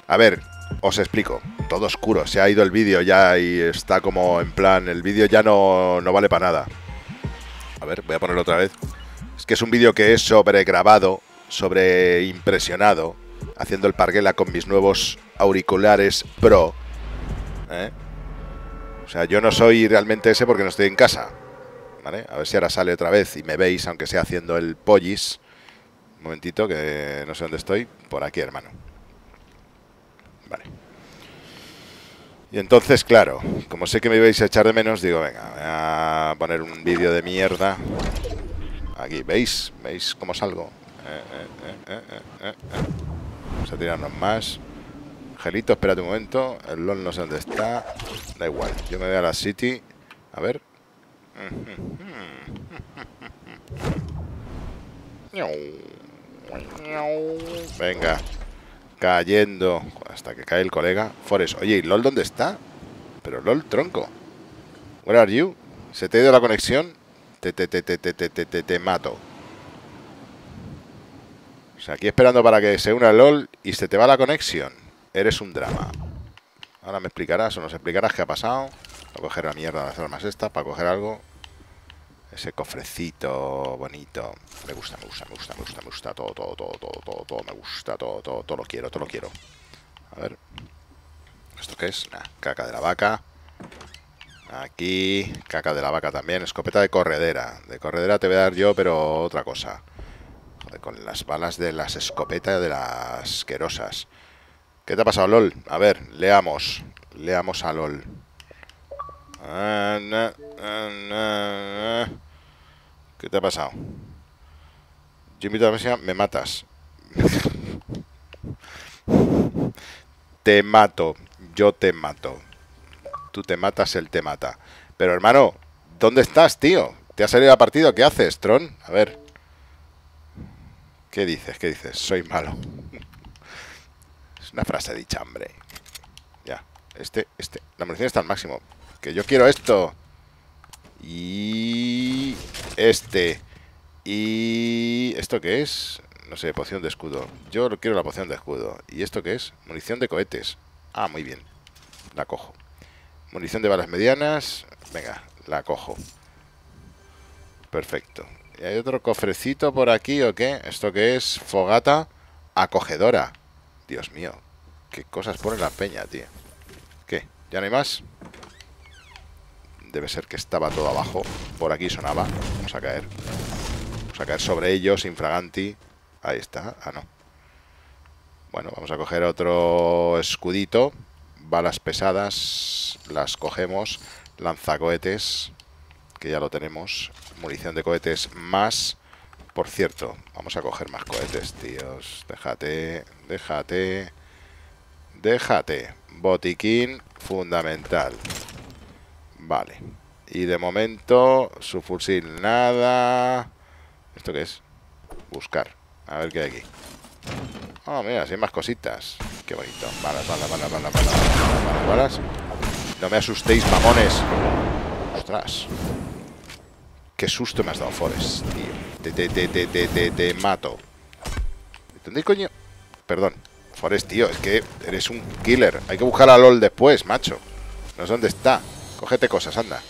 A ver, os explico. Todo oscuro. Se ha ido el vídeo ya y está como en plan... El vídeo ya no, no vale para nada. A ver, voy a ponerlo otra vez. Es que es un vídeo que he sobregrabado, sobreimpresionado, haciendo el parguela con mis nuevos auriculares pro. ¿Eh? O sea, yo no soy realmente ese porque no estoy en casa. ¿Vale? A ver si ahora sale otra vez y me veis, aunque sea haciendo el pollis. Un momentito, que no sé dónde estoy. Por aquí, hermano. Vale. Y entonces, claro, como sé que me vais a echar de menos, digo, venga, voy a poner un vídeo de mierda. Aquí, ¿veis? ¿Veis cómo salgo? Eh, eh, eh, eh, eh, eh. Vamos a tirarnos más. Angelito, espérate un momento. El LOL no sé dónde está. Da igual. Yo me voy a la City. A ver. Venga. Cayendo. Hasta que cae el colega. Forest. Oye, ¿y LOL dónde está? Pero LOL, tronco. Where are you? ¿Se te ha ido la conexión? Te, te, te, te, te, te, te, te, te mato. O sea, aquí esperando para que se una LOL y se te va la conexión. Eres un drama. Ahora me explicarás o nos explicarás qué ha pasado. Voy a coger la mierda de las armas estas para coger algo. Ese cofrecito bonito. Me gusta, me gusta, me gusta, me gusta, me gusta. Todo, todo, todo, todo, todo, todo. Me gusta, todo, todo, todo lo quiero, todo lo quiero. A ver. ¿Esto qué es? Nah, caca de la vaca. Aquí. Caca de la vaca también. Escopeta de corredera. De corredera te voy a dar yo, pero otra cosa. Joder, con las balas de las escopetas de las asquerosas. ¿Qué te ha pasado, LOL? A ver, leamos. Leamos a LOL. ¿Qué te ha pasado? Yo invito a la mesa, me matas. Te mato, yo te mato. Tú te matas, él te mata. Pero hermano, ¿dónde estás, tío? ¿Te ha salido la partida? ¿Qué haces, Tron? A ver. ¿Qué dices? ¿Qué dices? Soy malo. Es una frase dicha, hombre. Ya, este, este. La munición está al máximo. Que yo quiero esto. Y... este. Y... ¿esto qué es? No sé, poción de escudo. Yo quiero la poción de escudo. ¿Y esto qué es? Munición de cohetes. Ah, muy bien. La cojo. Munición de balas medianas. Venga, la cojo. Perfecto. ¿Y hay otro cofrecito por aquí o qué? ¿Esto qué es? Fogata acogedora. Dios mío. Qué cosas ponen la peña, tío. ¿Qué? ¿Ya no hay más? Debe ser que estaba todo abajo. Por aquí sonaba. Vamos a caer. Vamos a caer sobre ellos, infraganti. Ahí está. Ah, no. Bueno, vamos a coger otro escudito. Balas pesadas. Las cogemos. Lanzacohetes. Que ya lo tenemos. Munición de cohetes más. Por cierto, vamos a coger más cohetes, tíos. Déjate. Déjate. Déjate. Botiquín fundamental. Vale. Y de momento, su fusil nada. ¿Esto qué es? Buscar. A ver qué hay aquí. Oh, mira, si hay más cositas. Qué bonito. Balas, balas, balas, balas, balas, balas, balas. No me asustéis, mamones. Ostras. Qué susto me has dado, Forest, tío. Te, te, te, te, te, te, te mato. ¿Dónde coño? Perdón. Forest, tío, es que eres un killer. Hay que buscar a LOL después, macho. No sé dónde está. Cógete cosas, anda.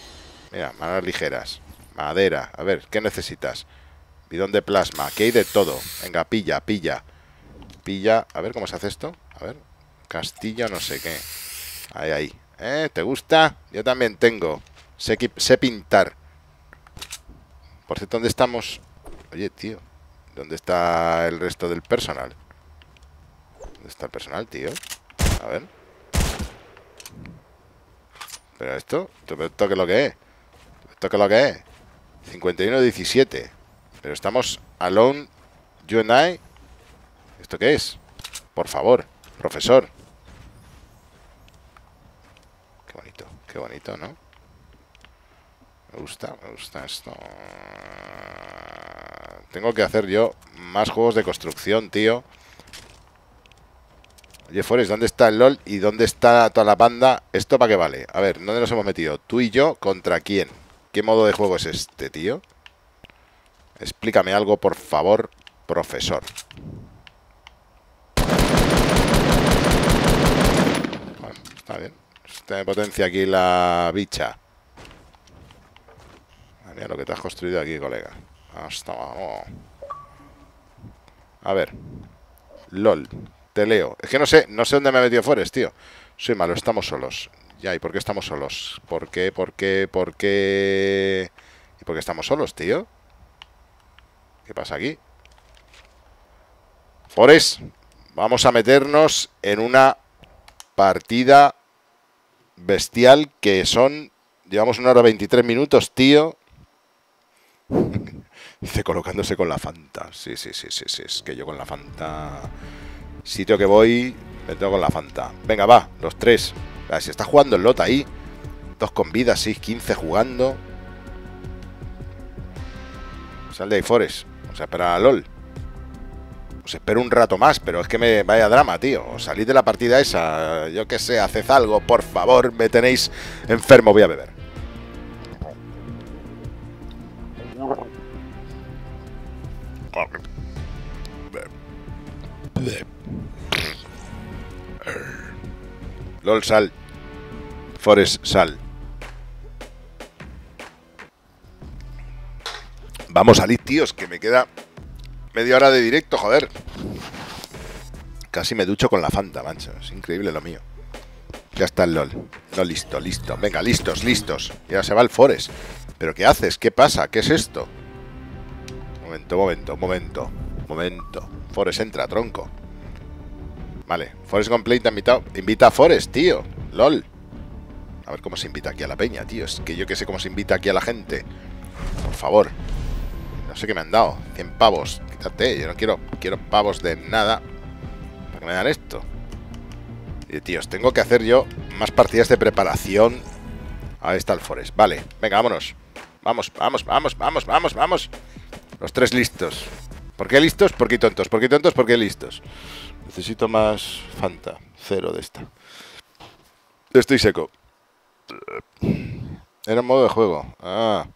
Mira, manos ligeras. Madera. A ver, ¿qué necesitas? Bidón de plasma. Aquí hay de todo. Venga, pilla, pilla. Pilla. A ver, ¿cómo se hace esto? A ver. Castillo, no sé qué. Ahí, ahí. ¿Eh? ¿Te gusta? Yo también tengo. Sé, sé pintar. Por cierto, ¿dónde estamos? Oye, tío. ¿Dónde está el resto del personal? ¿Dónde está el personal, tío? A ver. Pero esto, esto que es lo que es. Esto que es lo que es. cincuenta y uno diecisiete. Pero estamos alone, you and I. ¿Esto qué es? Por favor, profesor. Qué bonito, qué bonito, ¿no? Me gusta, me gusta esto. Tengo que hacer yo más juegos de construcción, tío. Oye, Forest, ¿dónde está el LOL y dónde está toda la banda? ¿Esto para qué vale? A ver, ¿dónde nos hemos metido? ¿Tú y yo contra quién? ¿Qué modo de juego es este, tío? Explícame algo, por favor, profesor. Bueno, está bien. Tiene potencia aquí la bicha. Mira lo que te has construido aquí, colega. Hasta abajo. A ver. LOL. Te leo. Es que no sé, no sé dónde me ha metido Forest, tío. Soy malo, estamos solos. Ya, ¿y por qué estamos solos? ¿Por qué, por qué, por qué? ¿Y por qué estamos solos, tío? ¿Qué pasa aquí? Forest, vamos a meternos en una partida bestial que son... Llevamos una hora veintitrés minutos, tío. Dice, colocándose con la Fanta. Sí, sí, sí, sí, sí. Es que yo con la Fanta... Sitio que voy, me tengo con la Fanta. Venga, va, los tres. Si está jugando el Lota ahí. Dos con vida, seis quince jugando. Sal de ahí, Forest. Vamos a esperar a LOL. Os espero un rato más, pero es que me vaya drama, tío. Os salid de la partida esa. Yo qué sé, haced algo, por favor. Me tenéis enfermo, voy a beber. LOL, sal. Forest, sal. Vamos a salir, tíos, que me queda media hora de directo, joder. Casi me ducho con la Fanta, mancho. Es increíble lo mío. Ya está el LOL. No, listo, listo. Venga, listos, listos. Y ahora se va el Forest. ¿Pero qué haces? ¿Qué pasa? ¿Qué es esto? Momento, momento, momento. Momento. Forest entra, tronco. Vale, Forest Complete te ha invitado. Invita a Forest, tío. LOL. A A ver cómo se invita aquí a la peña, tío. Es que yo que sé cómo se invita aquí a la gente. Por favor. No sé qué me han dado. cien pavos. Quítate. Yo no quiero, quiero pavos de nada. ¿Para qué me dan esto? Y, tíos, tengo que hacer yo más partidas de preparación. Ahí está el Forest. Vale. Venga, vámonos. Vamos, vamos, vamos, vamos, vamos, vamos. Los tres listos. ¿Por qué listos? ¿Por qué tontos? ¿Por qué tontos? ¿Por qué listos? Necesito más Fanta. Cero de esta. Estoy seco. Era un modo de juego. Ah,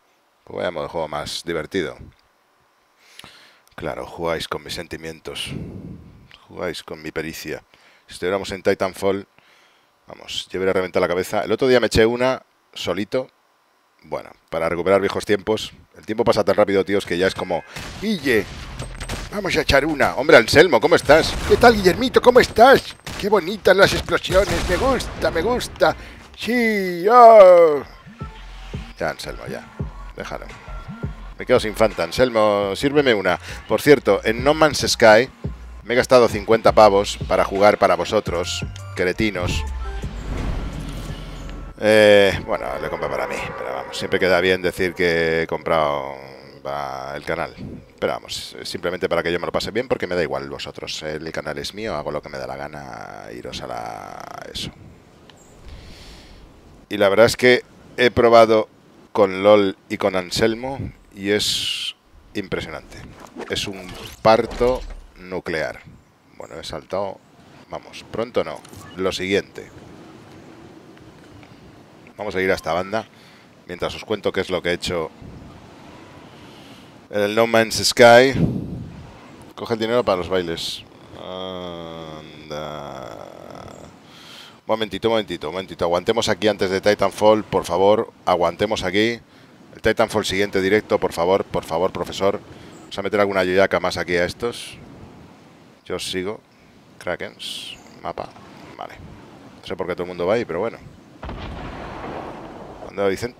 pues vaya modo de juego más divertido. Claro, jugáis con mis sentimientos. Jugáis con mi pericia. Si estuviéramos en Titanfall, vamos, yo hubiera reventado la cabeza. El otro día me eché una solito. Bueno, para recuperar viejos tiempos. El tiempo pasa tan rápido, tíos, que ya es como... ¡Guille! ¡Vamos a echar una! ¡Hombre, Anselmo! ¿Cómo estás? ¿Qué tal, Guillermito? ¿Cómo estás? ¡Qué bonitas las explosiones! ¡Me gusta, me gusta! ¡Sí! ¡Oh! Ya, Anselmo, ya. Déjalo. Me quedo sin Fanta. Anselmo, sírveme una. Por cierto, en No Man's Sky me he gastado cincuenta pavos para jugar para vosotros, cretinos. Eh, bueno, lo he comprado para mí, pero vamos, siempre queda bien decir que he comprado para el canal. Pero vamos, simplemente para que yo me lo pase bien, porque me da igual vosotros. El canal es mío, hago lo que me da la gana, iros a la... eso. Y la verdad es que he probado con LOL y con Anselmo y es impresionante. Es un parto nuclear. Bueno, he saltado... Vamos, pronto no. Lo siguiente... Vamos a ir a esta banda, mientras os cuento qué es lo que he hecho en el No Man's Sky. Coge el dinero para los bailes. Anda. Momentito, momentito, momentito. Aguantemos aquí antes de Titanfall, por favor. Aguantemos aquí. El Titanfall siguiente directo, por favor, por favor, profesor. Vamos a meter alguna yoyaca más aquí a estos. Yo os sigo. Krakens. Mapa. Vale. No sé por qué todo el mundo va ahí, pero bueno. No, dicen...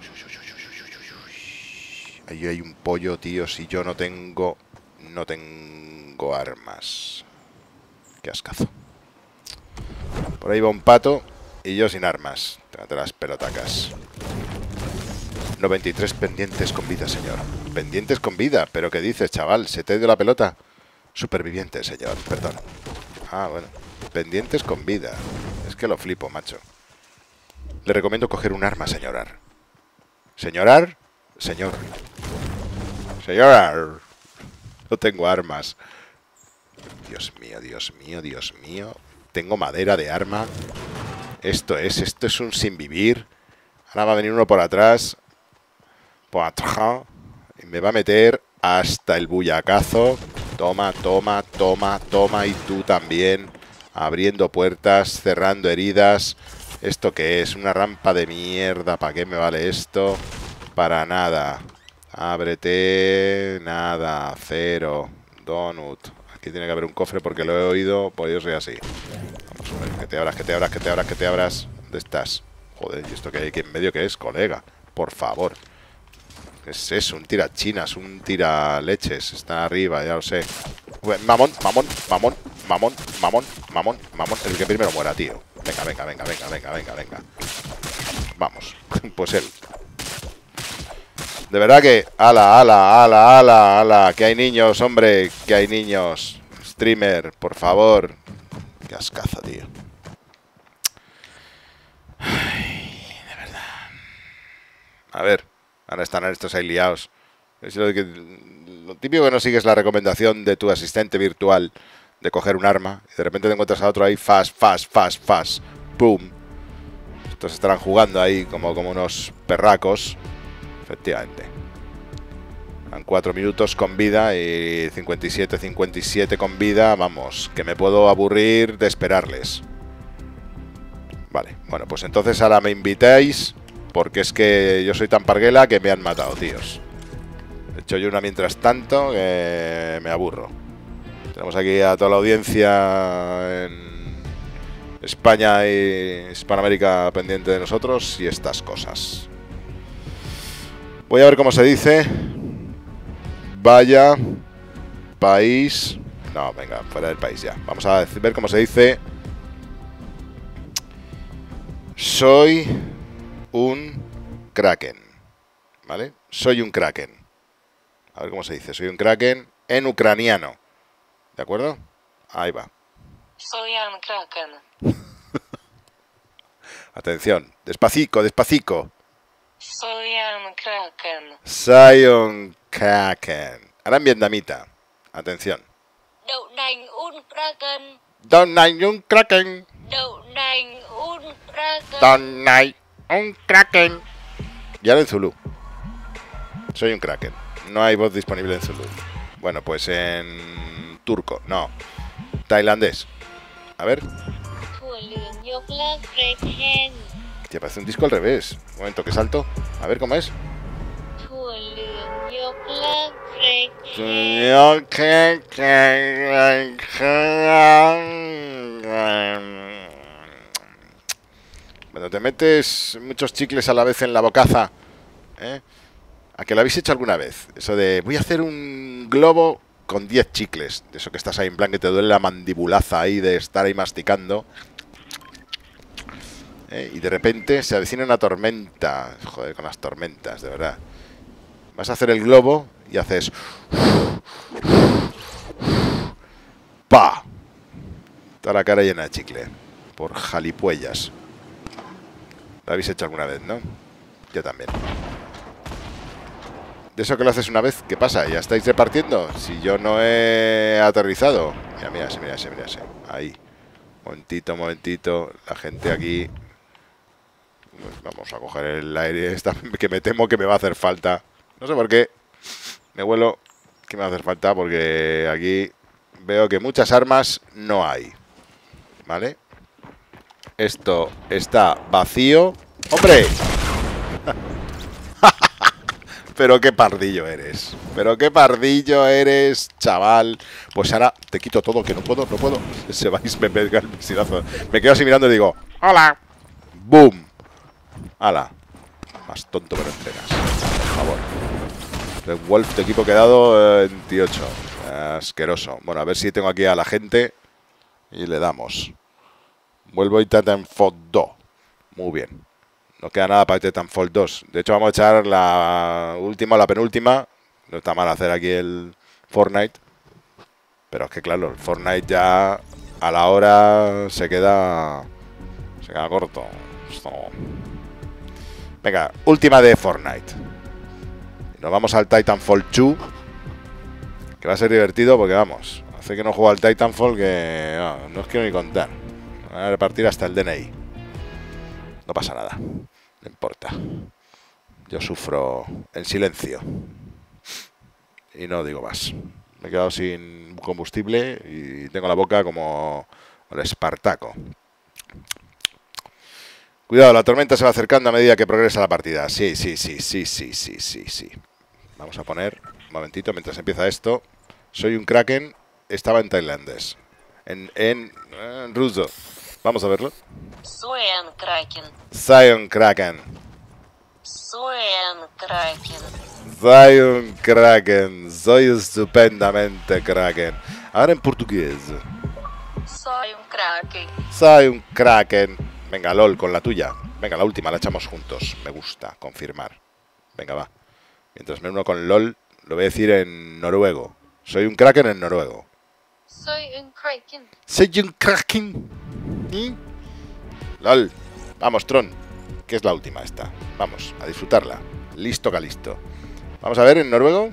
Uy, uy, uy, uy, uy, uy. Ahí hay un pollo, tío. Si yo no tengo... No tengo armas. Qué ascazo. Por ahí va un pato. Y yo sin armas. Trágate las pelotacas. noventa y tres pendientes con vida, señor. Pendientes con vida. ¿Pero qué dices, chaval? ¿Se te dio la pelota? Superviviente, señor. Perdón. Ah, bueno. Pendientes con vida. Es que lo flipo, macho. Le recomiendo coger un arma, señor Ar. Señor Ar, señor. Señor Ar. No tengo armas. Dios mío, Dios mío, Dios mío. Tengo madera de arma. Esto es, esto es un sin vivir. Ahora va a venir uno por atrás. Por atrás. Y me va a meter hasta el bullacazo. Toma, toma, toma, toma. Y tú también. Abriendo puertas, cerrando heridas. ¿Esto qué es? Una rampa de mierda. ¿Para qué me vale esto? Para nada. Ábrete. Nada. Cero. Donut. Aquí tiene que haber un cofre porque lo he oído. Pues yo soy así. Vamos a ver. Que te abras, que te abras, que te abras, que te abras. ¿Dónde estás? Joder, ¿y esto que hay aquí en medio qué es, colega? Por favor. ¿Qué es eso? Un tirachinas, un tiraleches. Está arriba, ya lo sé. Mamón, mamón, mamón, mamón, mamón, mamón, mamón. El que primero muera, tío. Venga, venga, venga, venga, venga, venga, venga. Vamos, pues él. De verdad que... Ala, ala, ala, ala, ala. Que hay niños, hombre. Que hay niños. Streamer, por favor. Qué ascazo, tío. Ay, de verdad. A ver. Ahora están estos ahí liados. Es lo, que, lo típico que no sigues la recomendación de tu asistente virtual... de coger un arma, y de repente te encuentras a otro ahí, fast, fast, fast, fast, boom. Estos estarán jugando ahí como, como unos perracos. Efectivamente. En cuatro minutos con vida y cincuenta y siete, cincuenta y siete con vida, vamos, que me puedo aburrir de esperarles. Vale, bueno, pues entonces ahora me invitáis, porque es que yo soy tan parguela que me han matado, tíos. He hecho yo una mientras tanto que me aburro. Tenemos aquí a toda la audiencia en España y Hispanoamérica pendiente de nosotros y estas cosas. Voy a ver cómo se dice. Vaya, país... No, venga, fuera del país ya. Vamos a ver cómo se dice. Soy... un Kraken, ¿vale? Soy un Kraken. A ver cómo se dice, soy un Kraken en ucraniano, ¿de acuerdo? Ahí va. Soy un Kraken. Atención, despacito, despacito. Soy un Kraken. Soy un Kraken. Ahora en vietnamita. Atención. Đậu nành un Kraken. Đậu nành un Kraken. Đậu nành un Kraken. Đậu nành un Kraken. Y ahora en zulú. Soy un Kraken. No hay voz disponible en zulú. Bueno, pues en turco. No. Tailandés. A ver. Te parece un disco al revés. Un momento que salto. A ver cómo es. Cuando te metes muchos chicles a la vez en la bocaza, ¿eh? ¿A que lo habéis hecho alguna vez? Eso de voy a hacer un globo con diez chicles. De eso que estás ahí en plan que te duele la mandibulaza ahí de estar ahí masticando. ¿Eh? Y de repente se avecina una tormenta. Joder, con las tormentas, de verdad. Vas a hacer el globo y haces... ¡Pa! Toda la cara llena de chicle. Por jalipuellas. Lo habéis hecho alguna vez, ¿no? Yo también. De eso que lo haces una vez, ¿qué pasa? ¿Ya estáis repartiendo? Si yo no he aterrizado. Mira, mira, sí, mira, sí, mira, sí. Ahí. Momentito, momentito. La gente aquí... Vamos a coger el aire esta, que me temo que me va a hacer falta. No sé por qué. Me vuelo que me va a hacer falta porque aquí veo que muchas armas no hay. ¿Vale? Esto está vacío. ¡Hombre! Pero qué pardillo eres. Pero qué pardillo eres, chaval. Pues ahora te quito todo, que no puedo, no puedo. Se vais, me pega el misilazo. Me quedo así mirando y digo, ¡hola! ¡Boom! ¡Hala! Más tonto pero entregas. Por favor. Red Wolf, tu equipo quedado eh, veintiocho. Asqueroso. Bueno, a ver si tengo aquí a la gente. Y le damos. Vuelvo y Titanfall dos. Muy bien. No queda nada para Titanfall dos. De hecho, vamos a echar la última o la penúltima. No está mal hacer aquí el Fortnite. Pero es que claro, el Fortnite ya a la hora se queda... Se queda corto. Esto... Venga, última de Fortnite. Nos vamos al Titanfall dos. Que va a ser divertido porque vamos. Hace que no juego al Titanfall que... No, no os quiero ni contar. Van a repartir hasta el D N I. No pasa nada. No importa. Yo sufro en silencio. Y no digo más. Me he quedado sin combustible y tengo la boca como el Espartaco. Cuidado, la tormenta se va acercando a medida que progresa la partida. Sí, sí, sí, sí, sí, sí, sí, sí. Vamos a poner, un momentito, mientras empieza esto. Soy un Kraken, estaba en tailandés. En, en, en ruso. Vamos a verlo. Soy un Kraken. Soy un Kraken. Soy un Kraken. Soy un Kraken. Soy estupendamente Kraken. Ahora en portugués. Soy un Kraken. Soy un Kraken. Venga, LOL, con la tuya. Venga, la última, la echamos juntos. Me gusta, confirmar. Venga, va. Mientras me uno con LOL, lo voy a decir en noruego. Soy un Kraken en noruego. Soy un Kraken. Soy un Kraken. ¿Y? LOL. Vamos, Tron. Que es la última esta. Vamos, a disfrutarla. Listo, calisto. Vamos a ver en noruego.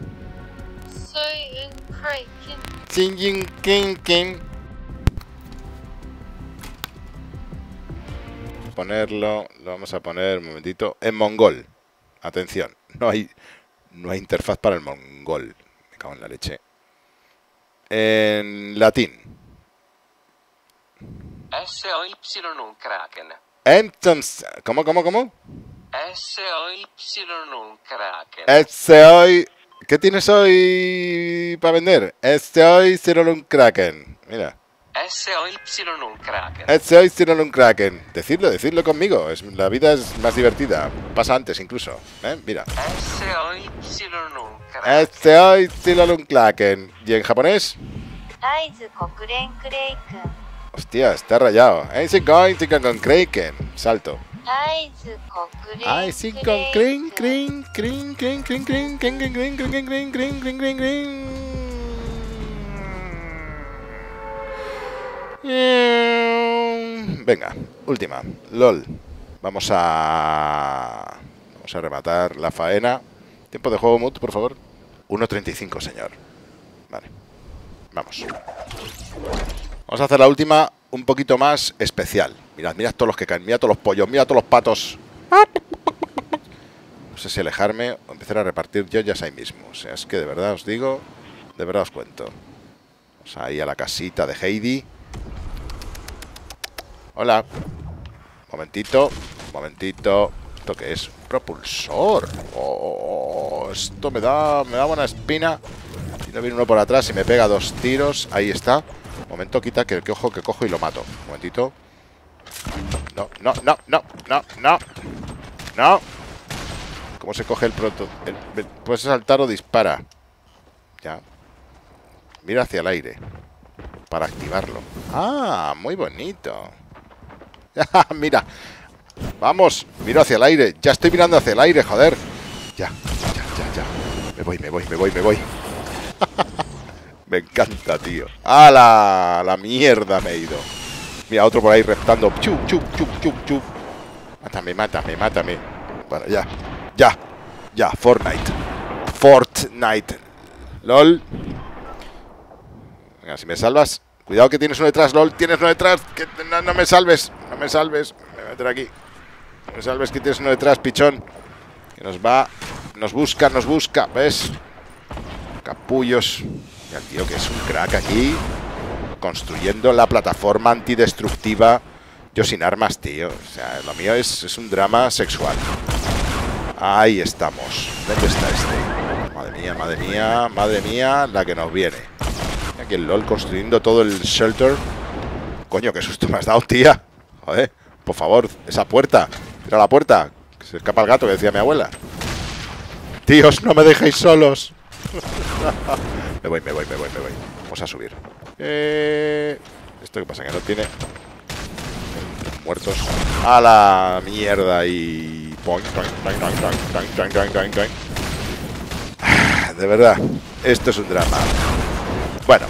Soy un Kraken. Soy un Kraken. Ponerlo, lo vamos a poner un momentito en mongol. Atención, no hay no hay interfaz para el mongol. Me cago en la leche. En latín. S O Y Kraken. Entonces, ¿cómo, cómo, cómo? S O Y Kraken. S O Y. ¿Qué tienes hoy para vender? S O Y Kraken. Mira. S O Y Kraken. S O Y Kraken. Decidlo, decidlo conmigo. Es, la vida es más divertida. Pasa antes incluso. ¿Eh? Mira. S O Y Kraken. ¿Y en japonés? Hostia, está rayado. Kraken. Salto. Ay, sí, con crin, crin, crin, crin, crin, crin, crin, crin, crin, crin, crin, crin, crin, crin, crin. Venga, última, LOL. Vamos a... Vamos a rematar la faena. Tiempo de juego, Mut, por favor. uno treinta y cinco, señor. Vale. Vamos. Vamos a hacer la última un poquito más especial. Mirad, mirad todos los que caen, mirad todos los pollos, mirad todos los patos. No sé si alejarme o empezar a repartir joyas ahí mismo. O sea, es que de verdad os digo, de verdad os cuento. Vamos ahí a la casita de Heidi. Hola. Momentito, momentito. ¿Esto qué es? Propulsor. Oh, esto me da, me da buena espina. Si no viene uno por atrás y me pega dos tiros. Ahí está. Momento, quita que el que ojo que cojo y lo mato. Un momentito. No, no, no, no, no, no. No. ¿Cómo se coge el proto? El, el, puedes saltar o dispara. Ya. Mira hacia el aire. Para activarlo. Ah, muy bonito. Mira. Vamos, miro hacia el aire. Ya estoy mirando hacia el aire, joder. Ya, ya, ya, ya. Me voy, me voy, me voy, me voy. Me encanta, tío. ¡Hala! La mierda me he ido. Mira, otro por ahí reptando. Chup, chup, chup, chup, chup. Mátame, mátame, mátame. Bueno, ya. Ya. Ya. Fortnite. Fortnite. LOL. Venga, si me salvas. Cuidado que tienes uno detrás, LOL. Tienes uno detrás. Que no, no me salves. No me salves. Me voy a meter aquí. No me salves que tienes uno detrás, pichón. Que nos va. Nos busca, nos busca. ¿Ves? Capullos. Mira, tío, que es un crack aquí. Construyendo la plataforma antidestructiva. Yo sin armas, tío. O sea, lo mío es, es un drama sexual. Ahí estamos. ¿Dónde está este? Madre mía, madre mía, madre mía, la que nos viene. Aquí el LOL construyendo todo el shelter. Coño, qué susto me has dado, tía. Joder, por favor, esa puerta. Tira la puerta. Que se escapa el gato, que decía mi abuela. Tíos, no me dejéis solos. Me voy, me voy, me voy, me voy. Vamos a subir. Eh... ¿Esto qué pasa? Que no tiene... Muertos. A la mierda y... De verdad, esto es un drama. Bueno,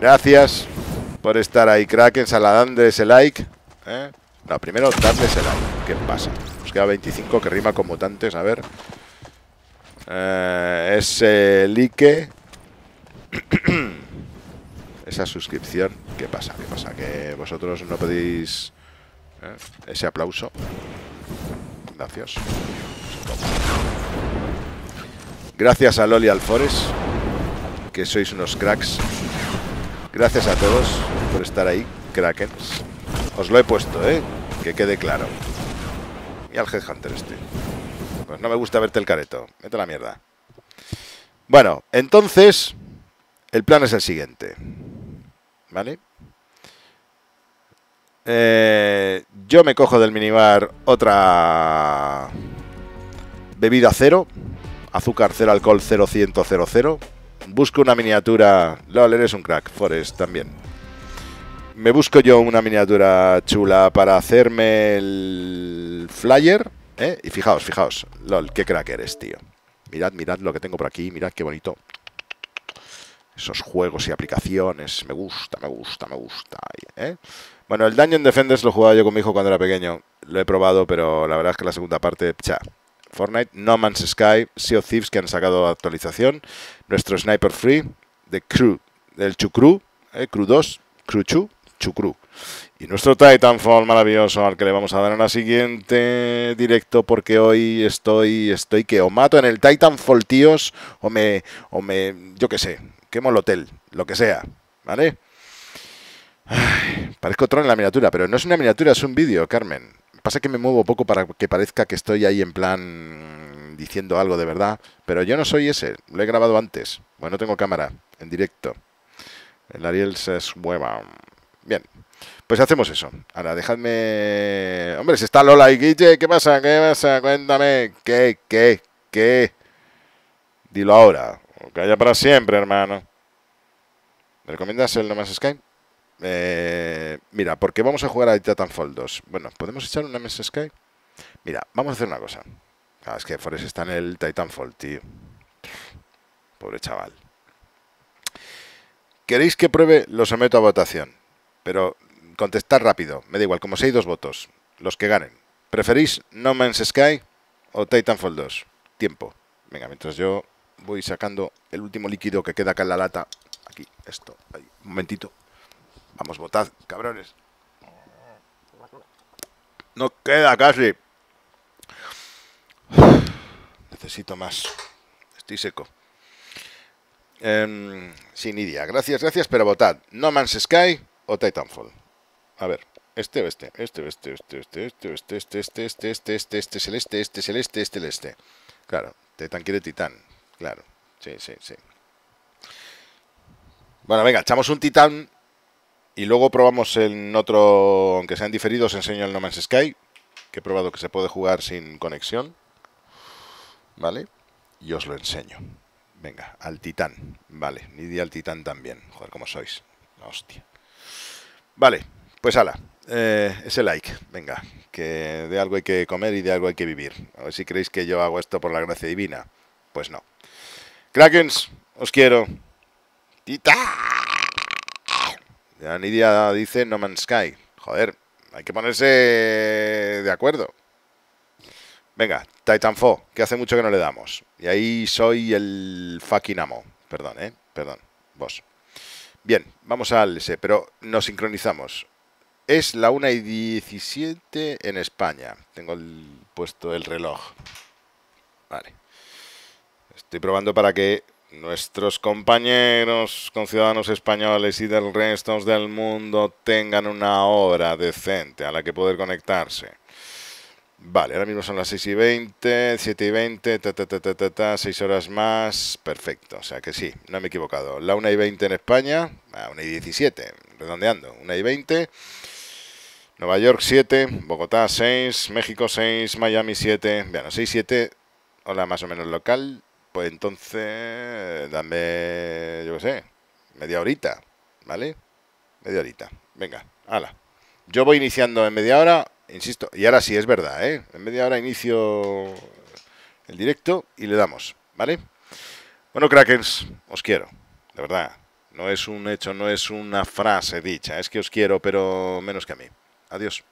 gracias por estar ahí, Kraken, saladando ese like. ¿Eh? No, primero darle ese like. ¿Qué pasa? Nos queda veinticinco, que rima con mutantes. A ver... Eh, ese like. Esa suscripción. ¿Qué pasa? ¿Qué pasa? Que vosotros no pedís eh, ese aplauso. Gracias. Gracias a Loli Alfores, que sois unos cracks. Gracias a todos por estar ahí, Krakens. Os lo he puesto, ¿eh? Que quede claro. Y al Headhunter este. Pues no me gusta verte el careto. Vete a la mierda. Bueno, entonces, el plan es el siguiente. ¿Vale? Eh, yo me cojo del minibar otra bebida cero. Azúcar cero, alcohol cero, cien, cero, cero. Busco una miniatura... LOL, eres un crack. Forest también. Me busco yo una miniatura chula para hacerme el flyer... ¿Eh? Y fijaos, fijaos, LOL, qué crack eres, tío. Mirad, mirad lo que tengo por aquí, mirad qué bonito. Esos juegos y aplicaciones, me gusta, me gusta, me gusta. ¿Eh? Bueno, el Dungeon Defenders lo jugaba yo con mi hijo cuando era pequeño. Lo he probado, pero la verdad es que la segunda parte, cha. Fortnite, No Man's Sky, Sea of Thieves, que han sacado actualización. Nuestro Sniper Free, The Crew, el Chucru, ¿eh? Crew dos, Crew Chu, Chucru. Y nuestro Titanfall maravilloso al que le vamos a dar en la siguiente directo, porque hoy estoy estoy que o mato en el Titanfall, tíos, o me o me yo qué sé, quemo el hotel, lo que sea, ¿vale? Ay, parezco Tron en la miniatura, pero no es una miniatura, es un vídeo, Carmen. Pasa que me muevo poco para que parezca que estoy ahí en plan diciendo algo de verdad, pero yo no soy ese, lo he grabado antes. Bueno, no tengo cámara en directo. El Ariel se mueva. Bien. Pues hacemos eso. Ahora, dejadme... Hombre, si está Lola y Guille, ¿qué pasa? ¿Qué pasa? Cuéntame. ¿Qué? ¿Qué? ¿Qué? Dilo ahora. O calla para siempre, hermano. ¿Me recomiendas el No Man's Sky? Eh... Mira, porque vamos a jugar a Titanfall dos. Bueno, ¿podemos echar una Man's Sky? Mira, vamos a hacer una cosa. Ah, es que Forest está en el Titanfall, tío. Pobre chaval. ¿Queréis que pruebe? Lo someto a votación. Pero contestad rápido. Me da igual, como si hay dos votos. Los que ganen. ¿Preferís No Man's Sky o Titanfall dos? Tiempo. Venga, mientras yo voy sacando el último líquido que queda acá en la lata. Aquí, esto. Ahí. Un momentito. Vamos, votad, cabrones. No queda casi. Necesito más. Estoy seco. Eh, sí, Nidia. Gracias, gracias, pero votad. No Man's Sky o Titanfall. A ver, este o este. Este o este, este o este, este o este, este, este, este, este, este, este es el este, este es el este, este es el este. Claro, Titan quiere Titán. Claro, sí, sí, sí. Bueno, venga, echamos un Titán. Y luego probamos en otro, aunque sean diferidos, enseño el No Man's Sky, que he probado que se puede jugar sin conexión, ¿vale? Y os lo enseño. Venga, al Titán, vale, Nidia al Titán también, joder, como sois, hostia. Vale, pues ala, eh, ese like, venga, que de algo hay que comer y de algo hay que vivir. A ver si creéis que yo hago esto por la gracia divina, pues no. Krakens, os quiero. ¡Titán! La Nidia dice No Man's Sky. Joder, hay que ponerse de acuerdo. Venga, Titanfall, que hace mucho que no le damos. Y ahí soy el fucking amo. Perdón, ¿eh? Perdón, vos. Bien, vamos al ese, pero nos sincronizamos. Es la una y diecisiete en España. Tengo el, puesto el reloj. Vale. Estoy probando para que nuestros compañeros conciudadanos españoles y del resto del mundo tengan una hora decente a la que poder conectarse. Vale, ahora mismo son las seis y veinte, siete y veinte, ta, ta, ta, ta, ta, ta, seis horas más. Perfecto, o sea que sí, no me he equivocado. La una y veinte en España, ah, una y diecisiete, redondeando, una y veinte. Nueva York siete, Bogotá seis, México seis, Miami siete. Bueno, seis siete, hora más o menos local. Pues entonces, dame, yo qué sé, media horita, ¿vale? Media horita, venga, hala. Yo voy iniciando en media hora, insisto, y ahora sí, es verdad, ¿eh? En media hora inicio el directo y le damos, ¿vale? Bueno, Krakens, os quiero, de verdad. No es un hecho, no es una frase dicha, es que os quiero, pero menos que a mí. Adiós.